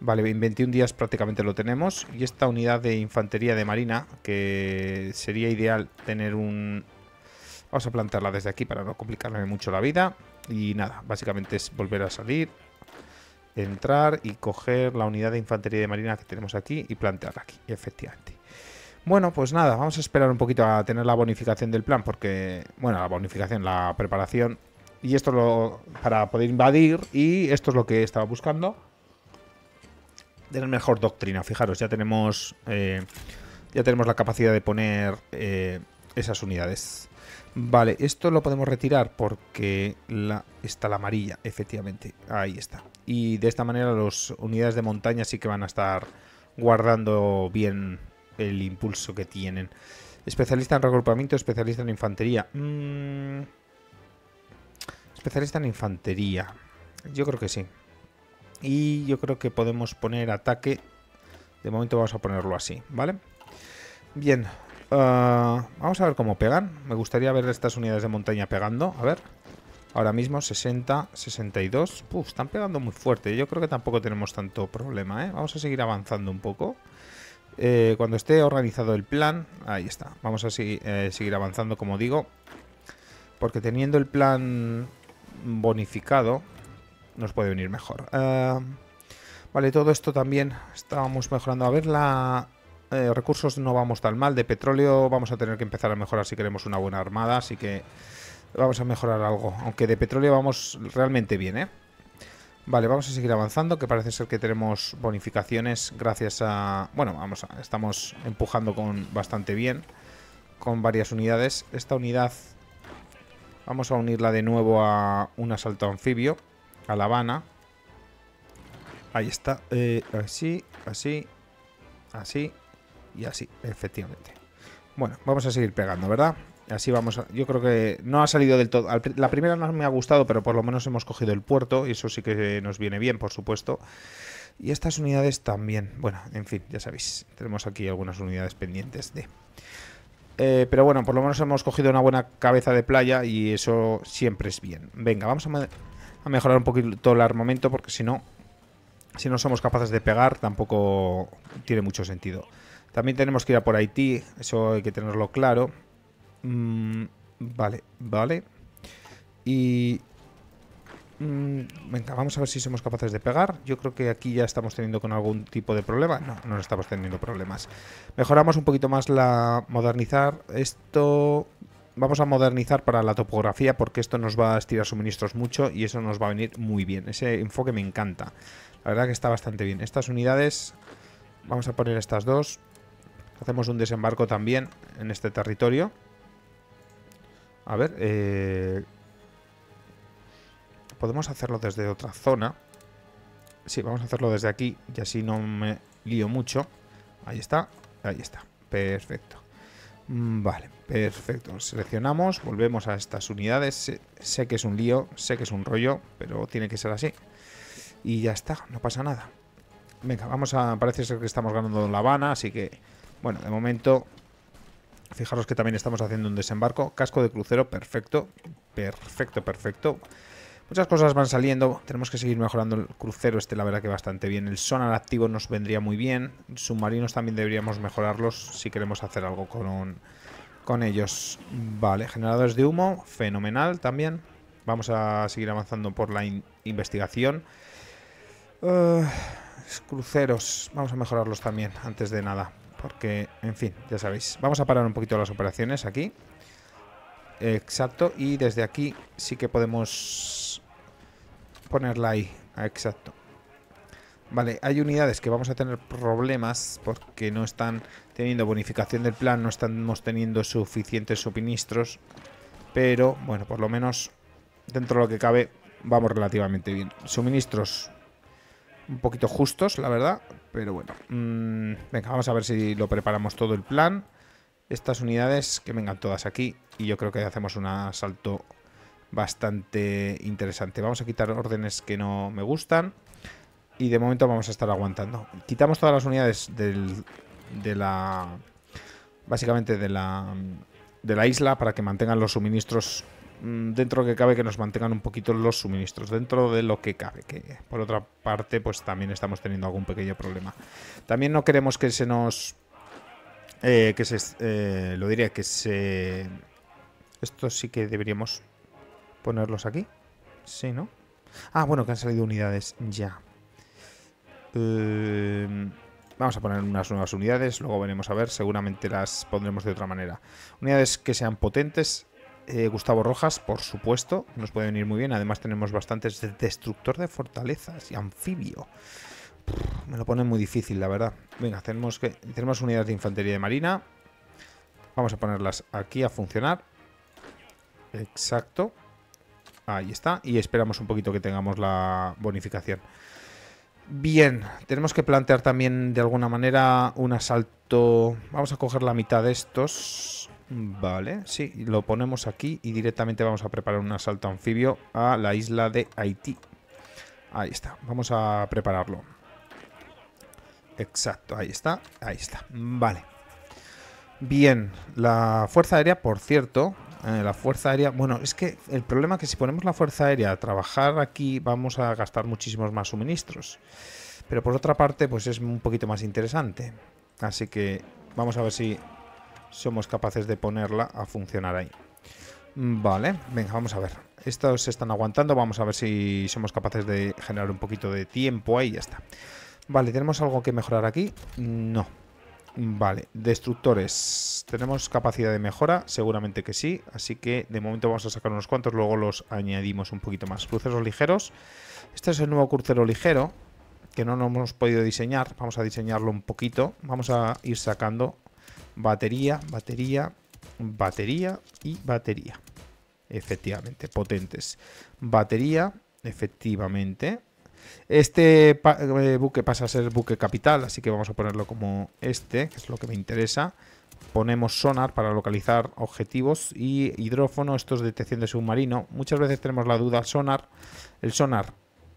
Vale, en 21 días prácticamente lo tenemos, y esta unidad de infantería de marina, que sería ideal tener un... Vamos a plantarla desde aquí para no complicarme mucho la vida. Y nada, básicamente es volver a salir, entrar y coger la unidad de infantería de marina que tenemos aquí y plantearla aquí, efectivamente. Bueno, pues nada, vamos a esperar un poquito a tener la bonificación del plan porque, bueno, la bonificación, la preparación. Y esto para poder invadir, y esto es lo que estaba buscando. Tener mejor doctrina, fijaros, ya tenemos la capacidad de poner esas unidades. Vale, esto lo podemos retirar porque está la amarilla, efectivamente, ahí está. Y de esta manera las unidades de montaña sí que van a estar guardando bien el impulso que tienen. Especialista en reagrupamiento, especialista en infantería. Especialista en infantería, yo creo que sí. Y yo creo que podemos poner ataque, de momento vamos a ponerlo así, ¿vale? Bien. Vamos a ver cómo pegan. Me gustaría ver estas unidades de montaña pegando. A ver, ahora mismo 60, 62. Uf, están pegando muy fuerte. Yo creo que tampoco tenemos tanto problema, ¿eh? Vamos a seguir avanzando un poco. Cuando esté organizado el plan, ahí está. Vamos a seguir avanzando, como digo, porque teniendo el plan bonificado nos puede venir mejor. Vale, todo esto también estábamos mejorando. A ver la... recursos no vamos tan mal. De petróleo vamos a tener que empezar a mejorar si queremos una buena armada, así que vamos a mejorar algo, aunque de petróleo vamos realmente bien, ¿eh? Vale, vamos a seguir avanzando, que parece ser que tenemos bonificaciones gracias a... Bueno, estamos empujando bastante bien, con varias unidades. Esta unidad vamos a unirla de nuevo a un asalto anfibio, a La Habana. Ahí está, así, así, así y así, efectivamente. Bueno, vamos a seguir pegando, ¿verdad? Así vamos a... Yo creo que no ha salido del todo... La primera no me ha gustado, pero por lo menos hemos cogido el puerto y eso sí que nos viene bien, por supuesto. Y estas unidades también. Bueno, en fin, ya sabéis. Tenemos aquí algunas unidades pendientes de... pero bueno, por lo menos hemos cogido una buena cabeza de playa y eso siempre es bien. Venga, vamos a mejorar un poquito el armamento porque si no... Si no somos capaces de pegar, tampoco tiene mucho sentido. También tenemos que ir a por Haití, eso hay que tenerlo claro. Vale, vale. Y... venga, vamos a ver si somos capaces de pegar. Yo creo que aquí ya estamos teniendo con algún tipo de problema. No, no estamos teniendo problemas. Mejoramos un poquito más la... modernizar esto... Vamos a modernizar para la topografía porque esto nos va a estirar suministros mucho y eso nos va a venir muy bien. Ese enfoque me encanta. La verdad que está bastante bien. Estas unidades, vamos a poner estas dos. Hacemos un desembarco también en este territorio. A ver, podemos hacerlo desde otra zona. Sí, vamos a hacerlo desde aquí y así no me lío mucho. Ahí está, perfecto. Vale, perfecto, seleccionamos, volvemos a estas unidades. Sé que es un lío, sé que es un rollo, pero tiene que ser así. Y ya está, no pasa nada. Venga, vamos a... parece ser que estamos ganando La Habana, así que... bueno, de momento... fijaros que también estamos haciendo un desembarco. Casco de crucero, perfecto. Perfecto, perfecto. Muchas cosas van saliendo. Tenemos que seguir mejorando el crucero este, la verdad que bastante bien. El sonar activo nos vendría muy bien. Submarinos también deberíamos mejorarlos si queremos hacer algo con ellos. Vale, generadores de humo, fenomenal también. Vamos a seguir avanzando por la investigación. Cruceros, vamos a mejorarlos también antes de nada. Porque, en fin, ya sabéis. Vamos a parar un poquito las operaciones aquí. Exacto, y desde aquí sí que podemos ponerla ahí, exacto. Vale, hay unidades que vamos a tener problemas porque no están teniendo bonificación del plan, no estamos teniendo suficientes suministros, pero bueno, por lo menos dentro de lo que cabe vamos relativamente bien. Suministros un poquito justos, la verdad, pero bueno. Venga, vamos a ver si lo preparamos todo el plan. Estas unidades que vengan todas aquí y yo creo que hacemos un asalto bastante interesante. Vamos a quitar órdenes que no me gustan y de momento vamos a estar aguantando. Quitamos todas las unidades de la isla para que mantengan los suministros dentro de lo que cabe, que nos mantengan un poquito los suministros dentro de lo que cabe, que por otra parte pues también estamos teniendo algún pequeño problema. También no queremos que se nos... Esto sí que deberíamos ponerlos aquí. Sí, ¿no? Ah, bueno, que han salido unidades ya. Vamos a poner unas nuevas unidades. Luego veremos a ver. Seguramente las pondremos de otra manera. Unidades que sean potentes. Gustavo Rojas, por supuesto. Nos puede venir muy bien. Además tenemos bastantes de destructor de fortalezas y anfibio. Me lo pone muy difícil, la verdad. Venga, tenemos unidades de infantería y de marina. Vamos a ponerlas aquí a funcionar. Exacto. Ahí está. Y esperamos un poquito que tengamos la bonificación. Bien, tenemos que plantear también de alguna manera un asalto. Vamos a coger la mitad de estos. Vale, sí, lo ponemos aquí y directamente vamos a preparar un asalto anfibio a la isla de Haití. Ahí está, vamos a prepararlo. Exacto, ahí está, vale. Bien, la fuerza aérea, por cierto, la fuerza aérea... Bueno, es que el problema es que si ponemos la fuerza aérea a trabajar aquí vamos a gastar muchísimos más suministros. Pero por otra parte, pues es un poquito más interesante. Así que vamos a ver si somos capaces de ponerla a funcionar ahí. Vale, venga, vamos a ver. Estos se están aguantando, vamos a ver si somos capaces de generar un poquito de tiempo ahí, ya está. Vale, ¿tenemos algo que mejorar aquí? No. Vale, destructores. ¿Tenemos capacidad de mejora? Seguramente que sí. Así que de momento vamos a sacar unos cuantos, luego los añadimos un poquito más. Cruceros ligeros. Este es el nuevo crucero ligero, que no nos hemos podido diseñar. Vamos a diseñarlo un poquito. Vamos a ir sacando batería, batería, batería y batería. Efectivamente, potentes. Batería, efectivamente. Este buque pasa a ser buque capital, así que vamos a ponerlo como este, que es lo que me interesa. Ponemos sonar para localizar objetivos y hidrófono, esto es detección de submarino. Muchas veces tenemos la duda al sonar. El sonar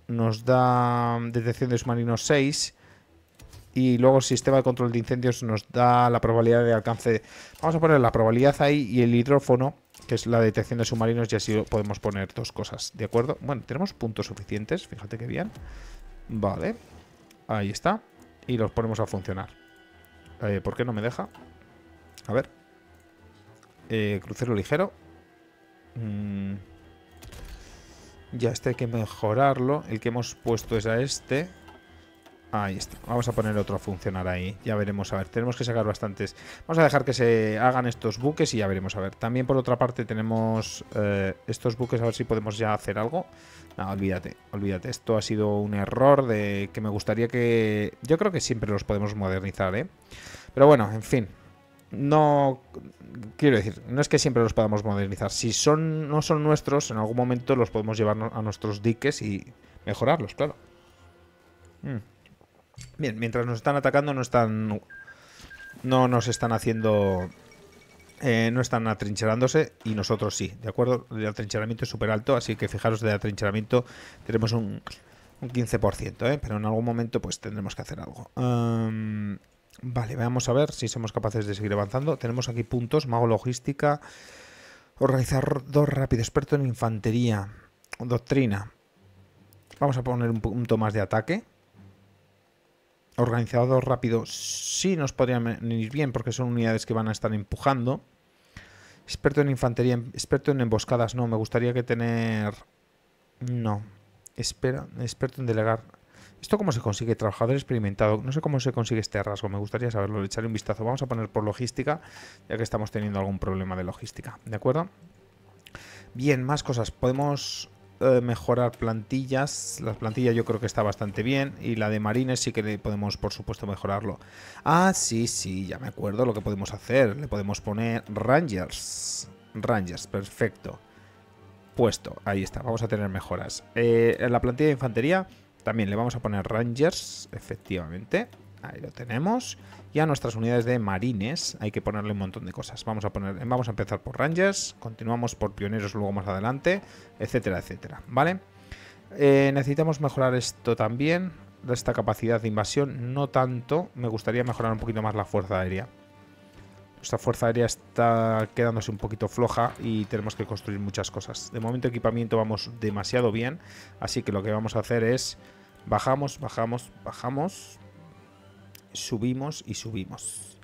nos da detección de submarino 6 y luego el sistema de control de incendios nos da la probabilidad de alcance. Vamos a poner la probabilidad ahí y el hidrófono, que es la detección de submarinos, y así podemos poner dos cosas, ¿de acuerdo? Bueno, tenemos puntos suficientes, fíjate que bien. Vale, Ahí está. Y los ponemos a funcionar. ¿Por qué no me deja? A ver. Crucero ligero. Ya este hay que mejorarlo. El que hemos puesto es a este. Ahí está. Vamos a poner otro a funcionar ahí. Ya veremos. A ver, tenemos que sacar bastantes. Vamos a dejar que se hagan estos buques y ya veremos. A ver, también por otra parte tenemos estos buques. A ver si podemos ya hacer algo. No, olvídate. Olvídate. Esto ha sido un error de que me gustaría que... Yo creo que siempre los podemos modernizar, ¿eh? Pero bueno, en fin. No... Quiero decir, no es que siempre los podamos modernizar. Si son no son nuestros, en algún momento los podemos llevar a nuestros diques y mejorarlos, claro. Bien, mientras nos están atacando no están atrincherándose y nosotros sí, ¿de acuerdo? El atrincheramiento es súper alto, así que fijaros, de atrincheramiento tenemos un 15%, ¿eh? Pero en algún momento pues tendremos que hacer algo. Vale, vamos a ver si somos capaces de seguir avanzando. Tenemos aquí puntos, mago logística, organizador rápido, experto en infantería, doctrina. Vamos a poner un punto más de ataque. Organizador rápido sí nos podrían venir bien porque son unidades que van a estar empujando. Experto en infantería, experto en emboscadas, no, me gustaría que tener... No, espera, experto en delegar. ¿Esto cómo se consigue? Trabajador experimentado. No sé cómo se consigue este rasgo, me gustaría saberlo, le echaré un vistazo. Vamos a poner por logística, ya que estamos teniendo algún problema de logística, ¿de acuerdo? Bien, más cosas, podemos... mejorar plantillas. La plantilla yo creo que está bastante bien. Y la de marines sí que le podemos, por supuesto, mejorarlo. Ah, sí, sí, ya me acuerdo lo que podemos hacer. Le podemos poner Rangers. Rangers, perfecto. Puesto, ahí está, vamos a tener mejoras. En la plantilla de infantería también le vamos a poner Rangers, efectivamente. Ahí lo tenemos. Y a nuestras unidades de marines hay que ponerle un montón de cosas. Vamos a empezar por Rangers, continuamos por pioneros luego más adelante, etcétera, etcétera, ¿vale? Necesitamos mejorar esto también, esta capacidad de invasión, no tanto. Me gustaría mejorar un poquito más la fuerza aérea. Nuestra fuerza aérea está quedándose un poquito floja y tenemos que construir muchas cosas. De momento equipamiento vamos demasiado bien, así que lo que vamos a hacer es bajamos, bajamos, bajamos... Subimos y subimos.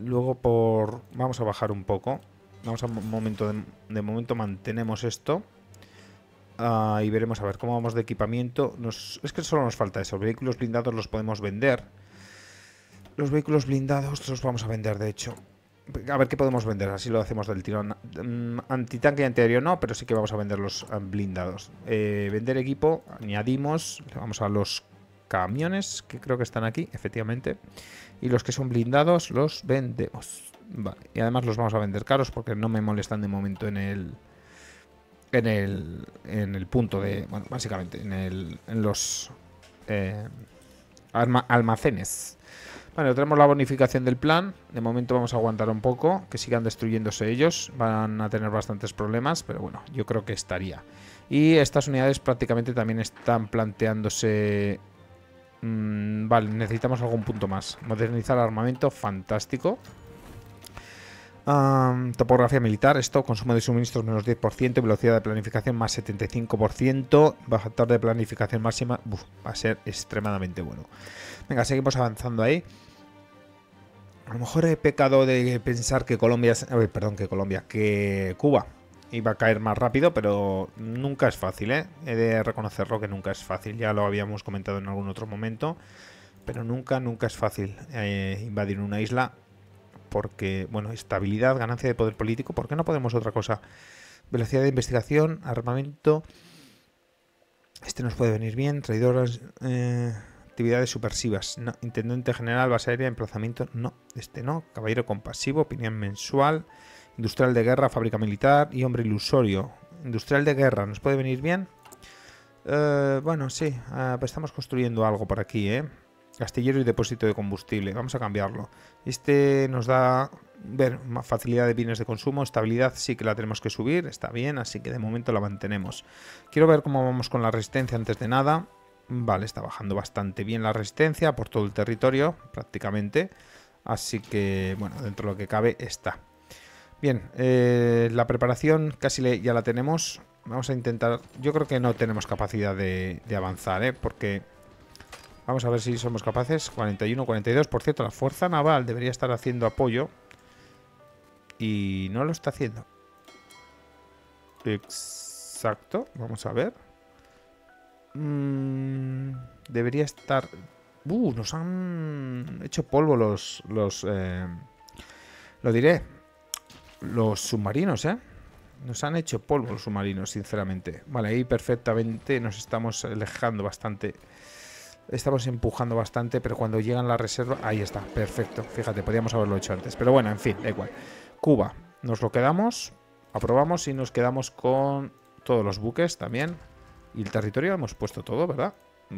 Luego por... Vamos a bajar un poco. Vamos a un momento de momento mantenemos esto. Y veremos a ver cómo vamos de equipamiento. Es que solo nos falta eso. Vehículos blindados los podemos vender. Los vehículos blindados los vamos a vender, de hecho. A ver qué podemos vender. Así lo hacemos del tirón. Antitanque y antiaéreo no, pero sí que vamos a vender los blindados. Vender equipo. Añadimos. Vamos a los... camiones, que creo que están aquí, efectivamente. Y los que son blindados los vendemos. Vale, y además los vamos a vender caros porque no me molestan de momento en el punto de... Bueno, básicamente en los almacenes. Bueno, tenemos la bonificación del plan. De momento vamos a aguantar un poco, que sigan destruyéndose ellos. Van a tener bastantes problemas, pero bueno, yo creo que estaría. Y estas unidades prácticamente también están planteándose... Vale, necesitamos algún punto más. Modernizar armamento, fantástico. Topografía militar, esto, consumo de suministros menos 10%, velocidad de planificación más 75%, factor de planificación máxima, va a ser extremadamente bueno. Venga, seguimos avanzando ahí. A lo mejor he pecado de pensar que Cuba iba a caer más rápido, pero nunca es fácil, ¿eh? He de reconocerlo que nunca es fácil, ya lo habíamos comentado en algún otro momento, pero nunca es fácil invadir una isla porque, bueno, estabilidad, ganancia de poder político, ¿por qué no podemos otra cosa? Velocidad de investigación, armamento, este nos puede venir bien, traidoras, actividades subversivas, no. Intendente general, base aérea, emplazamiento, no, este no, caballero compasivo, opinión mensual... Industrial de guerra, fábrica militar y hombre ilusorio. Industrial de guerra, ¿nos puede venir bien? Bueno, sí, estamos construyendo algo por aquí, ¿eh? Astillero y depósito de combustible, vamos a cambiarlo. Este nos da, ver, facilidad de bienes de consumo, estabilidad sí que la tenemos que subir, está bien, así que de momento la mantenemos. Quiero ver cómo vamos con la resistencia antes de nada. Vale, está bajando bastante bien la resistencia por todo el territorio, prácticamente. Así que, bueno, dentro de lo que cabe está. Bien, la preparación casi ya la tenemos. Vamos a intentar... Yo creo que no tenemos capacidad de avanzar, ¿eh? Porque Vamos a ver si somos capaces. 41, 42. Por cierto, la fuerza naval debería estar haciendo apoyo. Y no lo está haciendo. Exacto. Vamos a ver. Debería estar... nos han hecho polvo los submarinos, ¿eh? Nos han hecho polvo los submarinos, sinceramente. Vale, ahí perfectamente nos estamos alejando bastante. Estamos empujando bastante, pero cuando llegan la reserva... Ahí está, perfecto. Fíjate, podíamos haberlo hecho antes. Pero bueno, en fin, da igual. Cuba, nos lo quedamos, aprobamos y nos quedamos con todos los buques también. Y el territorio lo hemos puesto todo, ¿verdad?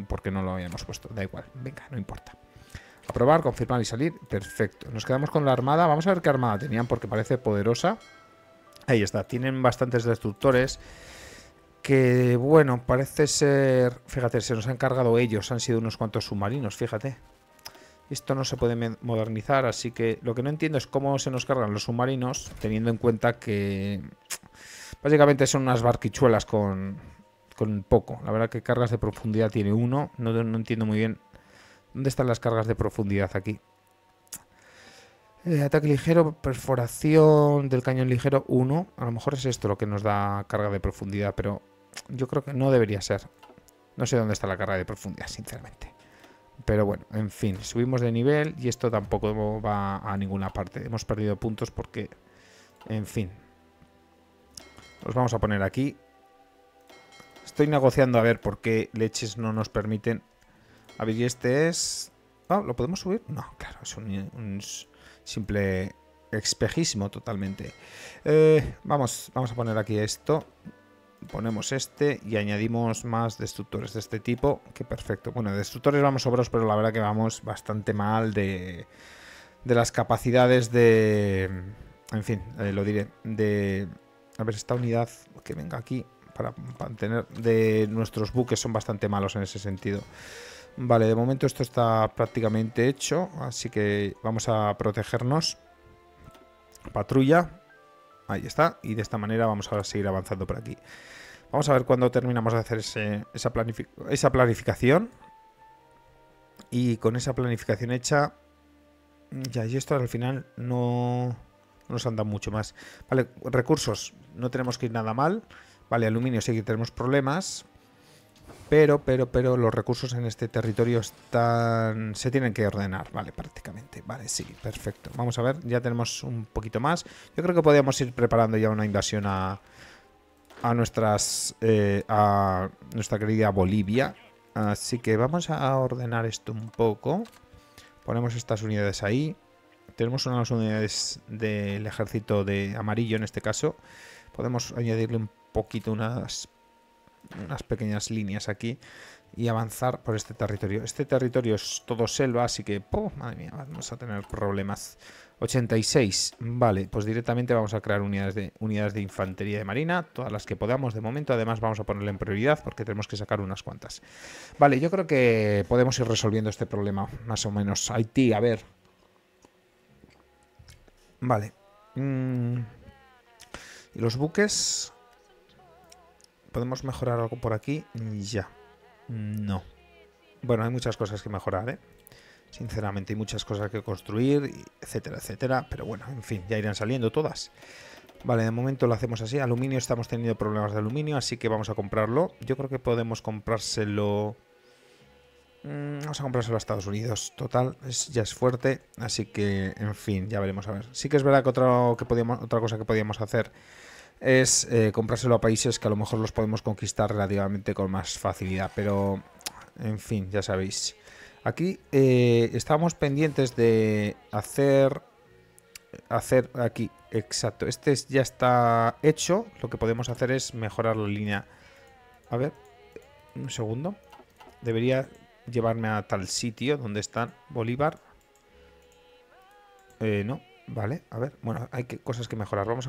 Porque no lo habíamos puesto, da igual. Venga, no importa. Aprobar, confirmar y salir. Perfecto, nos quedamos con la armada. Vamos a ver qué armada tenían porque parece poderosa. Ahí está, tienen bastantes destructores. Que bueno, parece ser... Fíjate, se nos han encargado ellos. Han sido unos cuantos submarinos, fíjate. Esto no se puede modernizar. Así que lo que no entiendo es cómo se nos cargan los submarinos, teniendo en cuenta que básicamente son unas barquichuelas con poco. La verdad que cargas de profundidad tiene uno. No entiendo muy bien. ¿Dónde están las cargas de profundidad aquí? Ataque ligero, perforación del cañón ligero 1. A lo mejor es esto lo que nos da carga de profundidad, pero yo creo que no debería ser. No sé dónde está la carga de profundidad, sinceramente. Pero bueno, en fin, subimos de nivel y esto tampoco va a ninguna parte. Hemos perdido puntos porque, en fin. Los vamos a poner aquí. Estoy negociando a ver por qué leches no nos permiten. A ver, y este es... ¿Lo podemos subir? No, claro, es un simple espejismo totalmente. Vamos a poner aquí esto. Ponemos este y añadimos más destructores de este tipo. Qué perfecto. Bueno, de destructores vamos sobrados, pero la verdad que vamos bastante mal de las capacidades de... En fin, lo diré. De... A ver, esta unidad que venga aquí... Para mantener de nuestros buques son bastante malos en ese sentido. Vale, de momento esto está prácticamente hecho, así que vamos a protegernos. Patrulla, ahí está, y de esta manera vamos a seguir avanzando por aquí. Vamos a ver cuándo terminamos de hacer esa planificación. Y con esa planificación hecha, ya, y esto al final no nos anda mucho más. Vale, recursos, no tenemos que ir nada mal. Vale, aluminio sí que tenemos problemas, pero los recursos en este territorio están... se tienen que ordenar, vale, prácticamente. Vale, sí, perfecto. Vamos a ver, ya tenemos un poquito más. Yo creo que podríamos ir preparando ya una invasión a nuestra querida Bolivia. Así que vamos a ordenar esto un poco. Ponemos estas unidades ahí. Tenemos unas unidades del ejército de amarillo en este caso. Podemos añadirle un poquito unas pequeñas líneas aquí y avanzar por este territorio. Este territorio es todo selva, así que madre mía, vamos a tener problemas. 86, vale, pues directamente vamos a crear unidades de infantería y de marina, todas las que podamos de momento. Además vamos a ponerle en prioridad porque tenemos que sacar unas cuantas. Vale, yo creo que podemos ir resolviendo este problema más o menos. Haití, a ver. Vale. ¿Y los buques? ¿Podemos mejorar algo por aquí? Ya. No. Bueno, hay muchas cosas que mejorar, ¿eh? Sinceramente, hay muchas cosas que construir, etcétera, etcétera. Pero bueno, en fin, ya irán saliendo todas. Vale, de momento lo hacemos así. Aluminio, estamos teniendo problemas de aluminio, así que vamos a comprarlo. Yo creo que podemos comprárselo... Vamos a comprárselo a Estados Unidos. Total, ya es fuerte. Así que, en fin, ya veremos a ver. Sí que es verdad que otra cosa que podíamos hacer... es comprárselo a países que a lo mejor los podemos conquistar relativamente con más facilidad. Pero, en fin, ya sabéis. Aquí estábamos pendientes de hacer aquí, exacto. Este ya está hecho. Lo que podemos hacer es mejorar la línea. A ver, un segundo. Debería llevarme a tal sitio donde están Bolívar. No. Vale, a ver, bueno, hay cosas que mejorar. Vamos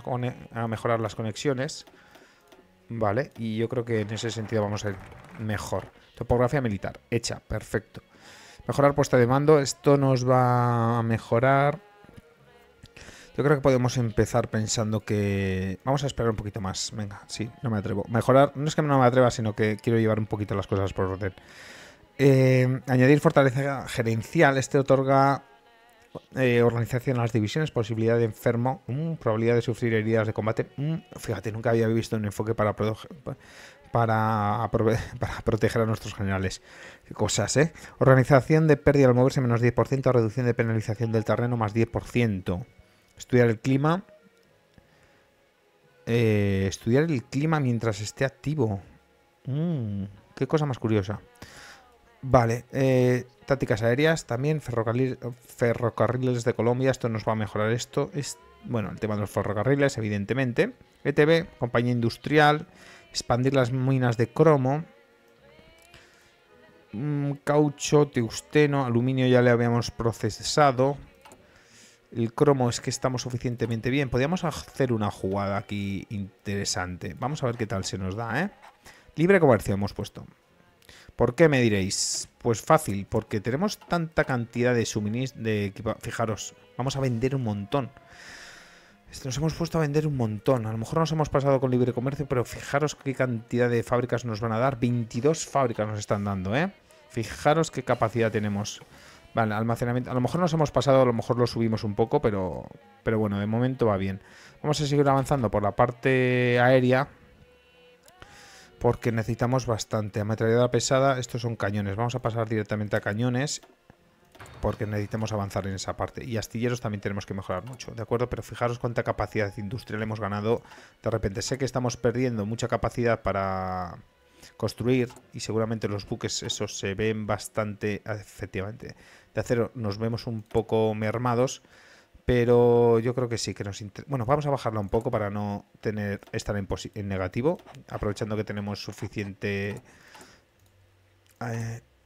a mejorar las conexiones. Vale, y yo creo que en ese sentido vamos a ir mejor. Topografía militar, hecha, perfecto. Mejorar puesto de mando, esto nos va a mejorar. Yo creo que podemos empezar pensando que... Vamos a esperar un poquito más, venga, sí, no me atrevo. Mejorar, no es que no me atreva, sino que quiero llevar un poquito las cosas por orden. Añadir fortaleza gerencial. Este otorga organización a las divisiones, posibilidad de enfermo, probabilidad de sufrir heridas de combate. Fíjate, nunca había visto un enfoque para proteger a nuestros generales. Qué cosas, ¿eh? Organización de pérdida al moverse, menos 10%, reducción de penalización del terreno, más 10%. Estudiar el clima. Estudiar el clima mientras esté activo. Qué cosa más curiosa. Vale, tácticas aéreas también, ferrocarriles de Colombia, esto nos va a mejorar esto. Es, bueno, el tema de los ferrocarriles, evidentemente. ETB, compañía industrial, expandir las minas de cromo, caucho, tungsteno, aluminio ya le habíamos procesado. El cromo es que estamos suficientemente bien. Podríamos hacer una jugada aquí interesante. Vamos a ver qué tal se nos da, ¿eh? Libre comercio hemos puesto. ¿Por qué me diréis? Pues fácil, porque tenemos tanta cantidad de suministros de equipo. Fijaros, vamos a vender un montón. Nos hemos puesto a vender un montón. A lo mejor nos hemos pasado con libre comercio, pero fijaros qué cantidad de fábricas nos van a dar. 22 fábricas nos están dando, ¿eh? Fijaros qué capacidad tenemos. Vale, almacenamiento. A lo mejor nos hemos pasado, a lo mejor lo subimos un poco, pero bueno, de momento va bien. Vamos a seguir avanzando por la parte aérea, porque necesitamos bastante. Ametralladora pesada, estos son cañones. Vamos a pasar directamente a cañones, porque necesitamos avanzar en esa parte. Y astilleros también tenemos que mejorar mucho, ¿de acuerdo? Pero fijaros cuánta capacidad industrial hemos ganado de repente. Sé que estamos perdiendo mucha capacidad para construir, y seguramente los buques esos se ven bastante, efectivamente. De acero nos vemos un poco mermados, pero yo creo que sí, que nos interesa. Bueno, vamos a bajarla un poco para no tener estar en negativo, aprovechando que tenemos suficiente.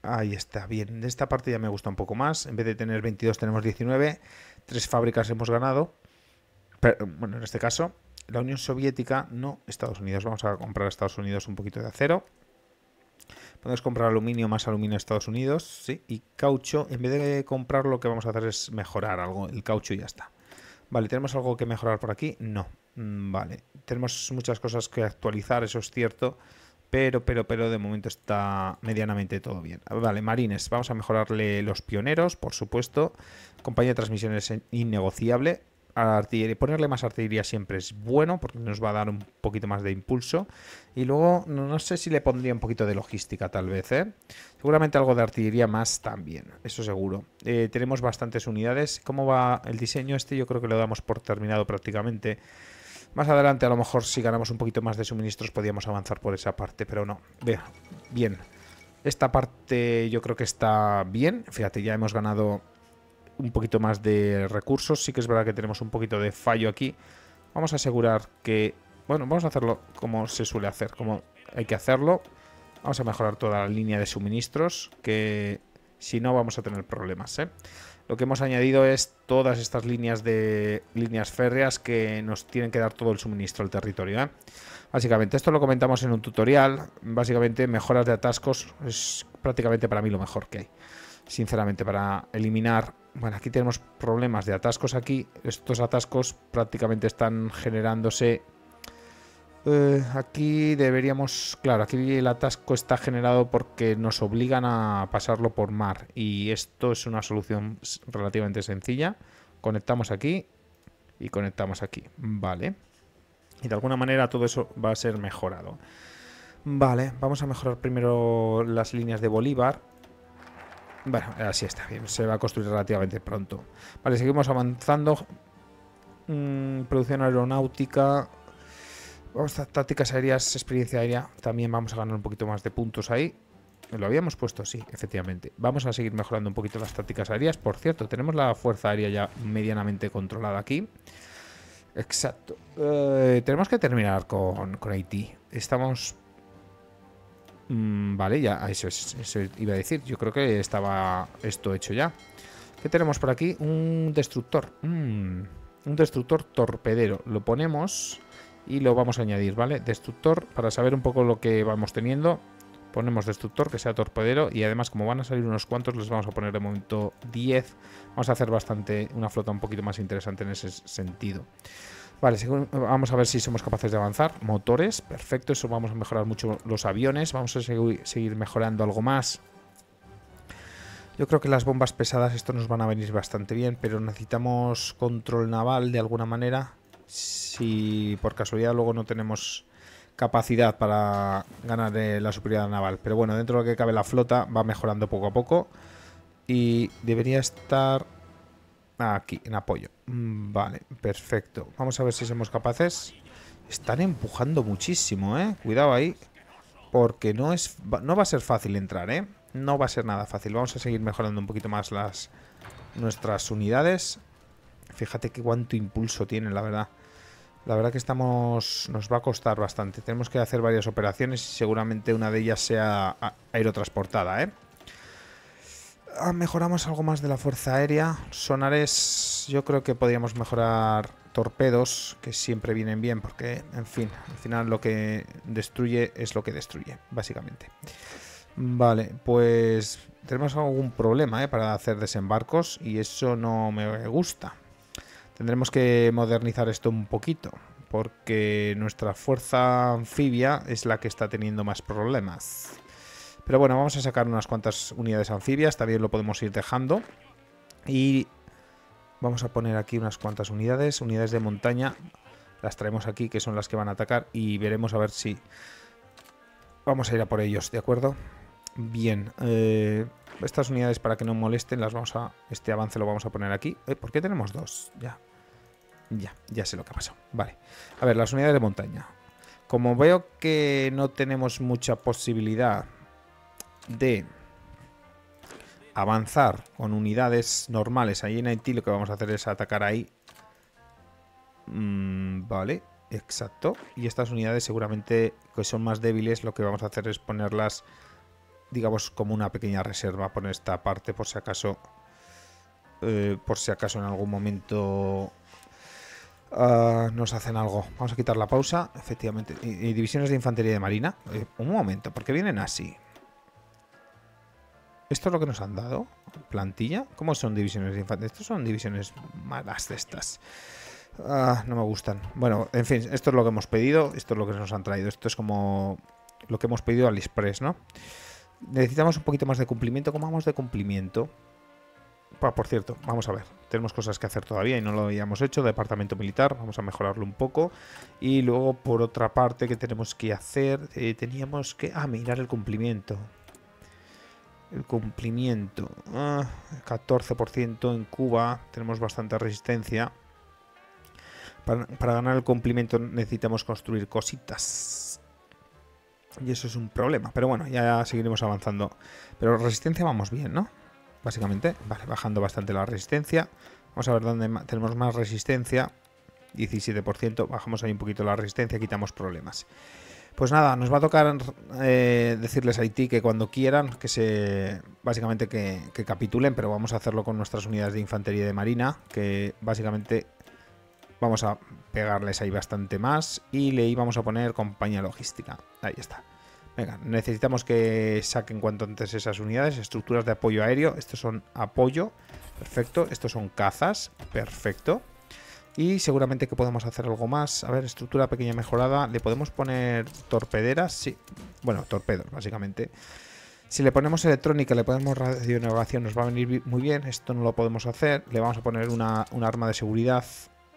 Ahí está, bien. De esta parte ya me gusta un poco más. En vez de tener 22 tenemos 19. 3 fábricas hemos ganado. Pero, bueno, en este caso, la Unión Soviética, no Estados Unidos. Vamos a comprar a Estados Unidos un poquito de acero. Podemos comprar aluminio, más aluminio a Estados Unidos, sí. Y caucho, en vez de comprar, lo que vamos a hacer es mejorar algo, el caucho, y ya está. Vale, ¿tenemos algo que mejorar por aquí? No, vale. Tenemos muchas cosas que actualizar, eso es cierto, pero de momento está medianamente todo bien. Vale, marines, vamos a mejorarle los pioneros, por supuesto. Compañía de transmisiones innegociable. Artillería, ponerle más artillería siempre es bueno, porque nos va a dar un poquito más de impulso. Y luego, no sé si le pondría un poquito de logística, tal vez, ¿eh? Seguramente algo de artillería más también, eso seguro. Tenemos bastantes unidades. ¿Cómo va el diseño este? Yo creo que lo damos por terminado prácticamente. Más adelante, a lo mejor, si ganamos un poquito más de suministros, podíamos avanzar por esa parte, pero no. Bien. Esta parte yo creo que está bien. Fíjate, ya hemos ganado un poquito más de recursos. Sí que es verdad que tenemos un poquito de fallo aquí. Vamos a asegurar que, bueno, vamos a hacerlo como se suele hacer, como hay que hacerlo. Vamos a mejorar toda la línea de suministros, que si no vamos a tener problemas, ¿eh? Lo que hemos añadido es todas estas líneas férreas que nos tienen que dar todo el suministro al territorio, ¿eh? Básicamente, esto lo comentamos en un tutorial. Básicamente, mejoras de atascos es prácticamente para mí lo mejor que hay, sinceramente, para eliminar. Bueno, aquí tenemos problemas de atascos aquí. Estos atascos prácticamente están generándose. Aquí deberíamos. Claro, aquí el atasco está generado porque nos obligan a pasarlo por mar. Y esto es una solución relativamente sencilla. Conectamos aquí y conectamos aquí. Vale. Y de alguna manera todo eso va a ser mejorado. Vale, vamos a mejorar primero las líneas de Bolívar. Bueno, así está bien, se va a construir relativamente pronto. Vale, seguimos avanzando. Producción aeronáutica. Vamos a tácticas aéreas, experiencia aérea. También vamos a ganar un poquito más de puntos ahí. Lo habíamos puesto, sí, efectivamente. Vamos a seguir mejorando un poquito las tácticas aéreas. Por cierto, tenemos la fuerza aérea ya medianamente controlada aquí. Exacto. Tenemos que terminar con Haití. Estamos... vale, ya, eso iba a decir. Yo creo que estaba esto hecho ya. ¿Qué tenemos por aquí? Un destructor. Un destructor torpedero. Lo ponemos y lo vamos a añadir, ¿vale? Destructor, para saber un poco lo que vamos teniendo. Ponemos destructor, que sea torpedero. Y además, como van a salir unos cuantos, les vamos a poner de momento 10. Vamos a hacer bastante, una flota un poquito más interesante en ese sentido. Vale, vamos a ver si somos capaces de avanzar. Motores, perfecto, eso, vamos a mejorar mucho los aviones. Vamos a seguir mejorando algo más Yo creo que las bombas pesadas, esto nos van a venir bastante bien, pero necesitamos control naval de alguna manera. Si por casualidad luego no tenemos capacidad para ganar la superioridad naval. Pero bueno, dentro de lo que cabe la flota va mejorando poco a poco. Y debería estar aquí, en apoyo. Vale, perfecto. Vamos a ver si somos capaces. Están empujando muchísimo, ¿eh? Cuidado ahí. Porque no va a ser fácil entrar, ¿eh? No va a ser nada fácil. Vamos a seguir mejorando un poquito más nuestras unidades. Fíjate que cuánto impulso tienen, la verdad. La verdad que nos va a costar bastante. Tenemos que hacer varias operaciones y seguramente una de ellas sea aerotransportada, ¿eh? Mejoramos algo más de la fuerza aérea. Sonares, yo creo que podríamos mejorar torpedos, que siempre vienen bien porque, en fin, al final lo que destruye es lo que destruye, básicamente. Vale, pues tenemos algún problema, ¿eh?, para hacer desembarcos y eso no me gusta. Tendremos que modernizar esto un poquito, porque nuestra fuerza anfibia es la que está teniendo más problemas. Pero bueno, vamos a sacar unas cuantas unidades anfibias, también lo podemos ir dejando. Y vamos a poner aquí unas cuantas unidades de montaña. Las traemos aquí, que son las que van a atacar, y veremos a ver si... Vamos a ir a por ellos, ¿de acuerdo? Bien, estas unidades, para que no molesten, las vamos a... Este avance lo vamos a poner aquí. ¿Por qué tenemos dos? Ya sé lo que ha pasado. Vale. A ver, las unidades de montaña. Como veo que no tenemos mucha posibilidad de avanzar con unidades normales ahí en Haití, lo que vamos a hacer es atacar ahí. Vale, exacto. Y estas unidades seguramente que son más débiles, lo que vamos a hacer es ponerlas... digamos, como una pequeña reserva por esta parte, por si acaso en algún momento nos hacen algo. Vamos a quitar la pausa, efectivamente. Y divisiones de infantería y de marina. Un momento, ¿por qué vienen así? ¿Esto es lo que nos han dado? ¿Plantilla? ¿Cómo son divisiones de infantería? Estos son divisiones malas de estas. No me gustan. Bueno, en fin, esto es lo que hemos pedido, esto es lo que nos han traído. Esto es como lo que hemos pedido al Express, ¿no? Necesitamos un poquito más de cumplimiento. ¿Cómo vamos de cumplimiento? Por cierto, vamos a ver. Tenemos cosas que hacer todavía y no lo habíamos hecho. Departamento militar, vamos a mejorarlo un poco. Y luego, por otra parte, ¿qué tenemos que hacer? Teníamos que... mirar el cumplimiento. El cumplimiento. 14% en Cuba. Tenemos bastante resistencia. Para ganar el cumplimiento necesitamos construir cositas. Y eso es un problema, pero bueno, ya seguiremos avanzando. Pero resistencia vamos bien, ¿no? Básicamente, vale, bajando bastante la resistencia. Vamos a ver dónde tenemos más resistencia. 17%, bajamos ahí un poquito la resistencia, quitamos problemas. Pues nada, nos va a tocar decirles a Haití que cuando quieran, que se básicamente que capitulen, pero vamos a hacerlo con nuestras unidades de infantería y de marina, que básicamente... Vamos a pegarles ahí bastante más y le íbamos a poner compañía logística. Ahí está. Venga, necesitamos que saquen cuanto antes esas unidades. Estructuras de apoyo aéreo. Estos son apoyo. Perfecto. Estos son cazas. Perfecto. Y seguramente que podemos hacer algo más. A ver, estructura pequeña mejorada. ¿Le podemos poner torpederas? Sí. Bueno, torpedos, básicamente. Si le ponemos electrónica, le ponemos radionavegación, nos va a venir muy bien. Esto no lo podemos hacer. Le vamos a poner un arma de seguridad.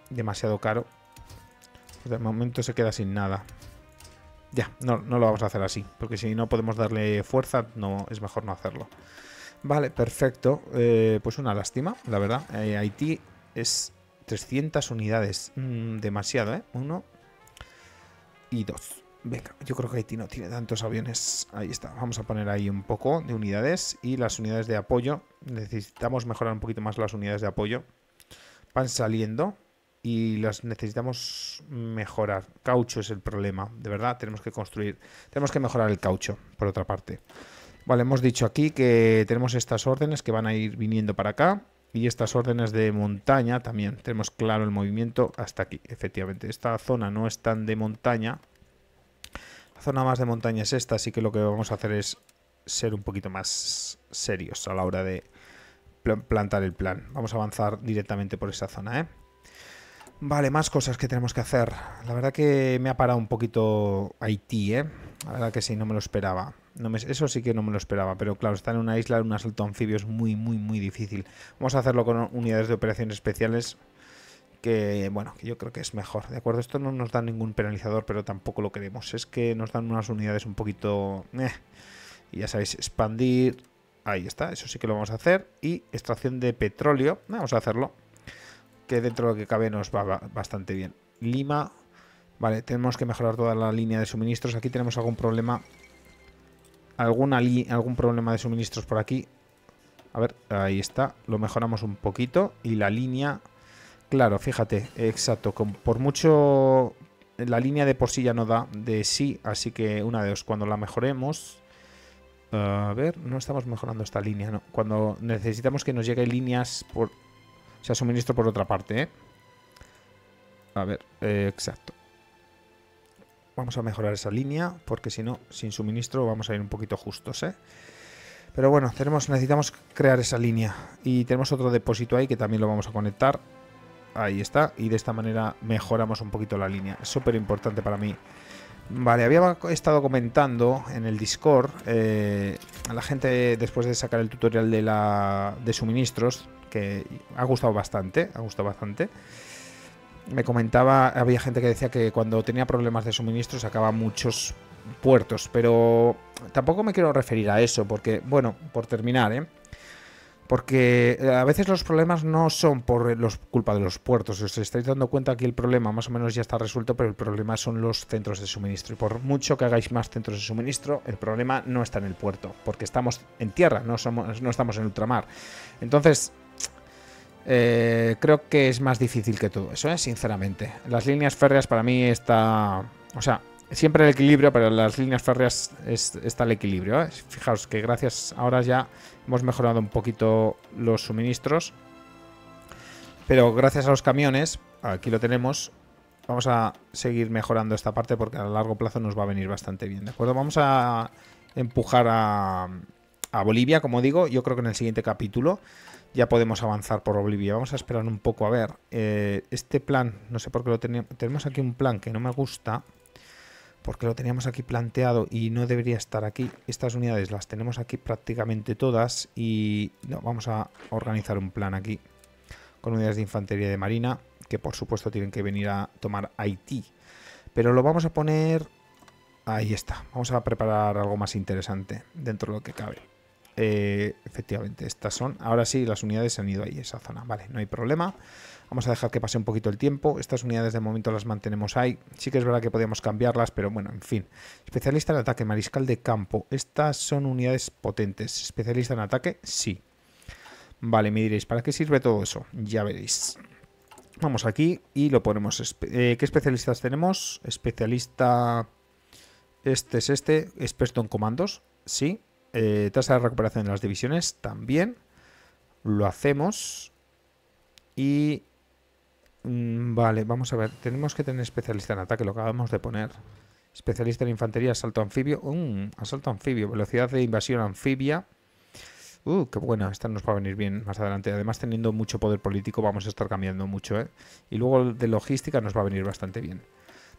Demasiado caro. De momento se queda sin nada. Ya, no lo vamos a hacer así, porque si no podemos darle fuerza, no, es mejor no hacerlo. Vale, perfecto. Pues una lástima, la verdad. Haití es 300 unidades. Demasiado, ¿eh? 1 y 2. Venga, yo creo que Haití no tiene tantos aviones. Ahí está, vamos a poner ahí un poco de unidades. Y las unidades de apoyo. Necesitamos mejorar un poquito más las unidades de apoyo. Van saliendo y las necesitamos mejorar. Caucho es el problema, de verdad, tenemos que construir, tenemos que mejorar el caucho, por otra parte. Vale, hemos dicho aquí que tenemos estas órdenes que van a ir viniendo para acá y estas órdenes de montaña también. Tenemos claro el movimiento hasta aquí, efectivamente. Esta zona no es tan de montaña, la zona más de montaña es esta, así que lo que vamos a hacer es ser un poquito más serios a la hora de plantar el plan. Vamos a avanzar directamente por esa zona, ¿eh? Vale, más cosas que tenemos que hacer. La verdad que me ha parado un poquito Haití, ¿eh? La verdad que sí, no me lo esperaba. Eso sí que no me lo esperaba, pero claro, estar en una isla, un asalto anfibio es muy, muy, muy difícil. Vamos a hacerlo con unidades de operaciones especiales, que bueno, que yo creo que es mejor, ¿de acuerdo? Esto no nos da ningún penalizador, pero tampoco lo queremos. Es que nos dan unas unidades un poquito... Y ya sabéis, expandir... Ahí está, eso sí que lo vamos a hacer. Y extracción de petróleo, vamos a hacerlo, que dentro de lo que cabe nos va bastante bien. Lima, vale, tenemos que mejorar toda la línea de suministros. Aquí tenemos algún problema, algún problema de suministros por aquí. A ver, ahí está, lo mejoramos un poquito. Y la línea, claro, fíjate, exacto, por mucho la línea de por sí ya no da de sí, así que una de dos, cuando la mejoremos... A ver, no estamos mejorando esta línea, no. Cuando necesitamos que nos llegue líneas por... O sea, suministro por otra parte, ¿eh? A ver, exacto. Vamos a mejorar esa línea, porque si no, sin suministro vamos a ir un poquito justos, ¿eh? Pero bueno, necesitamos crear esa línea. Y tenemos otro depósito ahí que también lo vamos a conectar. Ahí está. Y de esta manera mejoramos un poquito la línea. Es súper importante para mí. Vale, había estado comentando en el Discord a la gente después de sacar el tutorial de suministros, que ha gustado bastante, Me comentaba, había gente que decía que cuando tenía problemas de suministros sacaba muchos puertos, pero tampoco me quiero referir a eso, porque, bueno, por terminar, porque a veces los problemas no son por culpa de los puertos. Os estáis dando cuenta que el problema más o menos ya está resuelto, pero el problema son los centros de suministro. Y por mucho que hagáis más centros de suministro, el problema no está en el puerto, porque estamos en tierra, no estamos en ultramar. Entonces, creo que es más difícil que todo eso, sinceramente. Las líneas férreas para mí está... O sea, siempre el equilibrio, pero en las líneas férreas está el equilibrio, ¿eh? Fijaos que gracias ahora ya hemos mejorado un poquito los suministros. Pero gracias a los camiones, aquí lo tenemos, vamos a seguir mejorando esta parte porque a largo plazo nos va a venir bastante bien, ¿de acuerdo? Vamos a empujar a Bolivia, como digo, yo creo que en el siguiente capítulo ya podemos avanzar por Bolivia. Vamos a esperar un poco a ver. Este plan, no sé por qué lo tenemos aquí un plan que no me gusta. Porque lo teníamos aquí planteado y no debería estar aquí. Estas unidades las tenemos aquí prácticamente todas. Y no, vamos a organizar un plan aquí. Con unidades de infantería y de marina. Que por supuesto tienen que venir a tomar Haití. Pero lo vamos a poner... Ahí está. Vamos a preparar algo más interesante dentro de lo que cabe. Efectivamente, estas son... Ahora sí, las unidades se han ido ahí, esa zona. Vale, no hay problema. Vamos a dejar que pase un poquito el tiempo. Estas unidades de momento las mantenemos ahí. Sí que es verdad que podíamos cambiarlas, pero bueno, en fin. Especialista en ataque, mariscal de campo. Estas son unidades potentes. Especialista en ataque, sí. Vale, me diréis, ¿para qué sirve todo eso? Ya veréis. Vamos aquí y lo ponemos. ¿Qué especialistas tenemos? Especialista... Este es este. Experto en comandos, sí. Tasa de recuperación de las divisiones, también. Lo hacemos. Y... Vale, vamos a ver. Tenemos que tener especialista en ataque, lo acabamos de poner. Especialista en infantería, asalto anfibio. Asalto anfibio, velocidad de invasión anfibia. Qué buena. Esta nos va a venir bien más adelante. Además, teniendo mucho poder político, vamos a estar cambiando mucho, ¿eh? Y luego de logística nos va a venir bastante bien.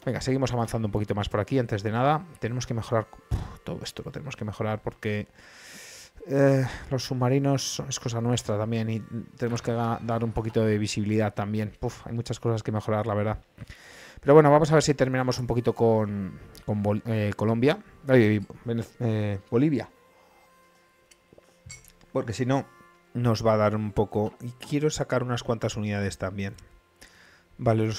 Venga, seguimos avanzando un poquito más por aquí. Antes de nada, tenemos que mejorar... todo esto lo tenemos que mejorar porque... los submarinos es cosa nuestra también y tenemos que dar un poquito de visibilidad también. Hay muchas cosas que mejorar, la verdad. Pero bueno, vamos a ver si terminamos un poquito con Colombia. Bolivia. Porque si no, nos va a dar un poco... Y quiero sacar unas cuantas unidades también. Vale,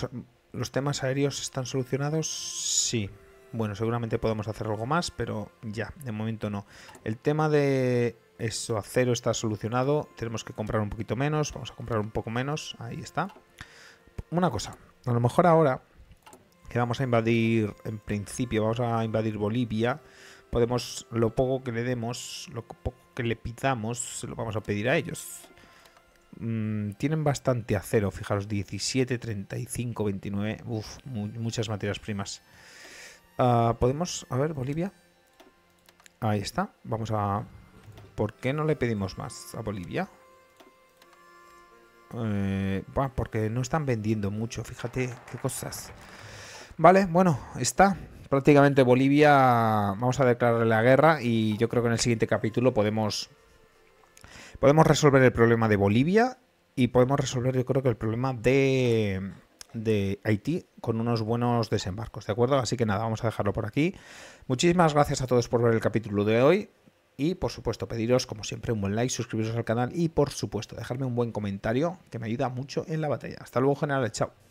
¿los temas aéreos están solucionados? Sí. Bueno, seguramente podemos hacer algo más, pero ya, de momento no. El tema de eso, acero está solucionado. Tenemos que comprar un poquito menos. Vamos a comprar un poco menos. Ahí está. Una cosa. A lo mejor ahora que vamos a invadir, en principio, vamos a invadir Bolivia. Podemos, lo poco que le demos, lo poco que le pidamos, se lo vamos a pedir a ellos. Tienen bastante acero, fijaros, 17, 35, 29. Muchas materias primas. Podemos... A ver, Bolivia. Ahí está. Vamos a... ¿Por qué no le pedimos más a Bolivia? Porque no están vendiendo mucho, fíjate qué cosas. Vale, bueno, está prácticamente Bolivia. Vamos a declararle la guerra y yo creo que en el siguiente capítulo podemos resolver el problema de Bolivia y podemos resolver, yo creo que el problema de Haití con unos buenos desembarcos, ¿de acuerdo? Así que nada, vamos a dejarlo por aquí. Muchísimas gracias a todos por ver el capítulo de hoy. Y por supuesto pediros como siempre un buen like, suscribiros al canal y por supuesto dejarme un buen comentario que me ayuda mucho en la batalla. Hasta luego generales, chao.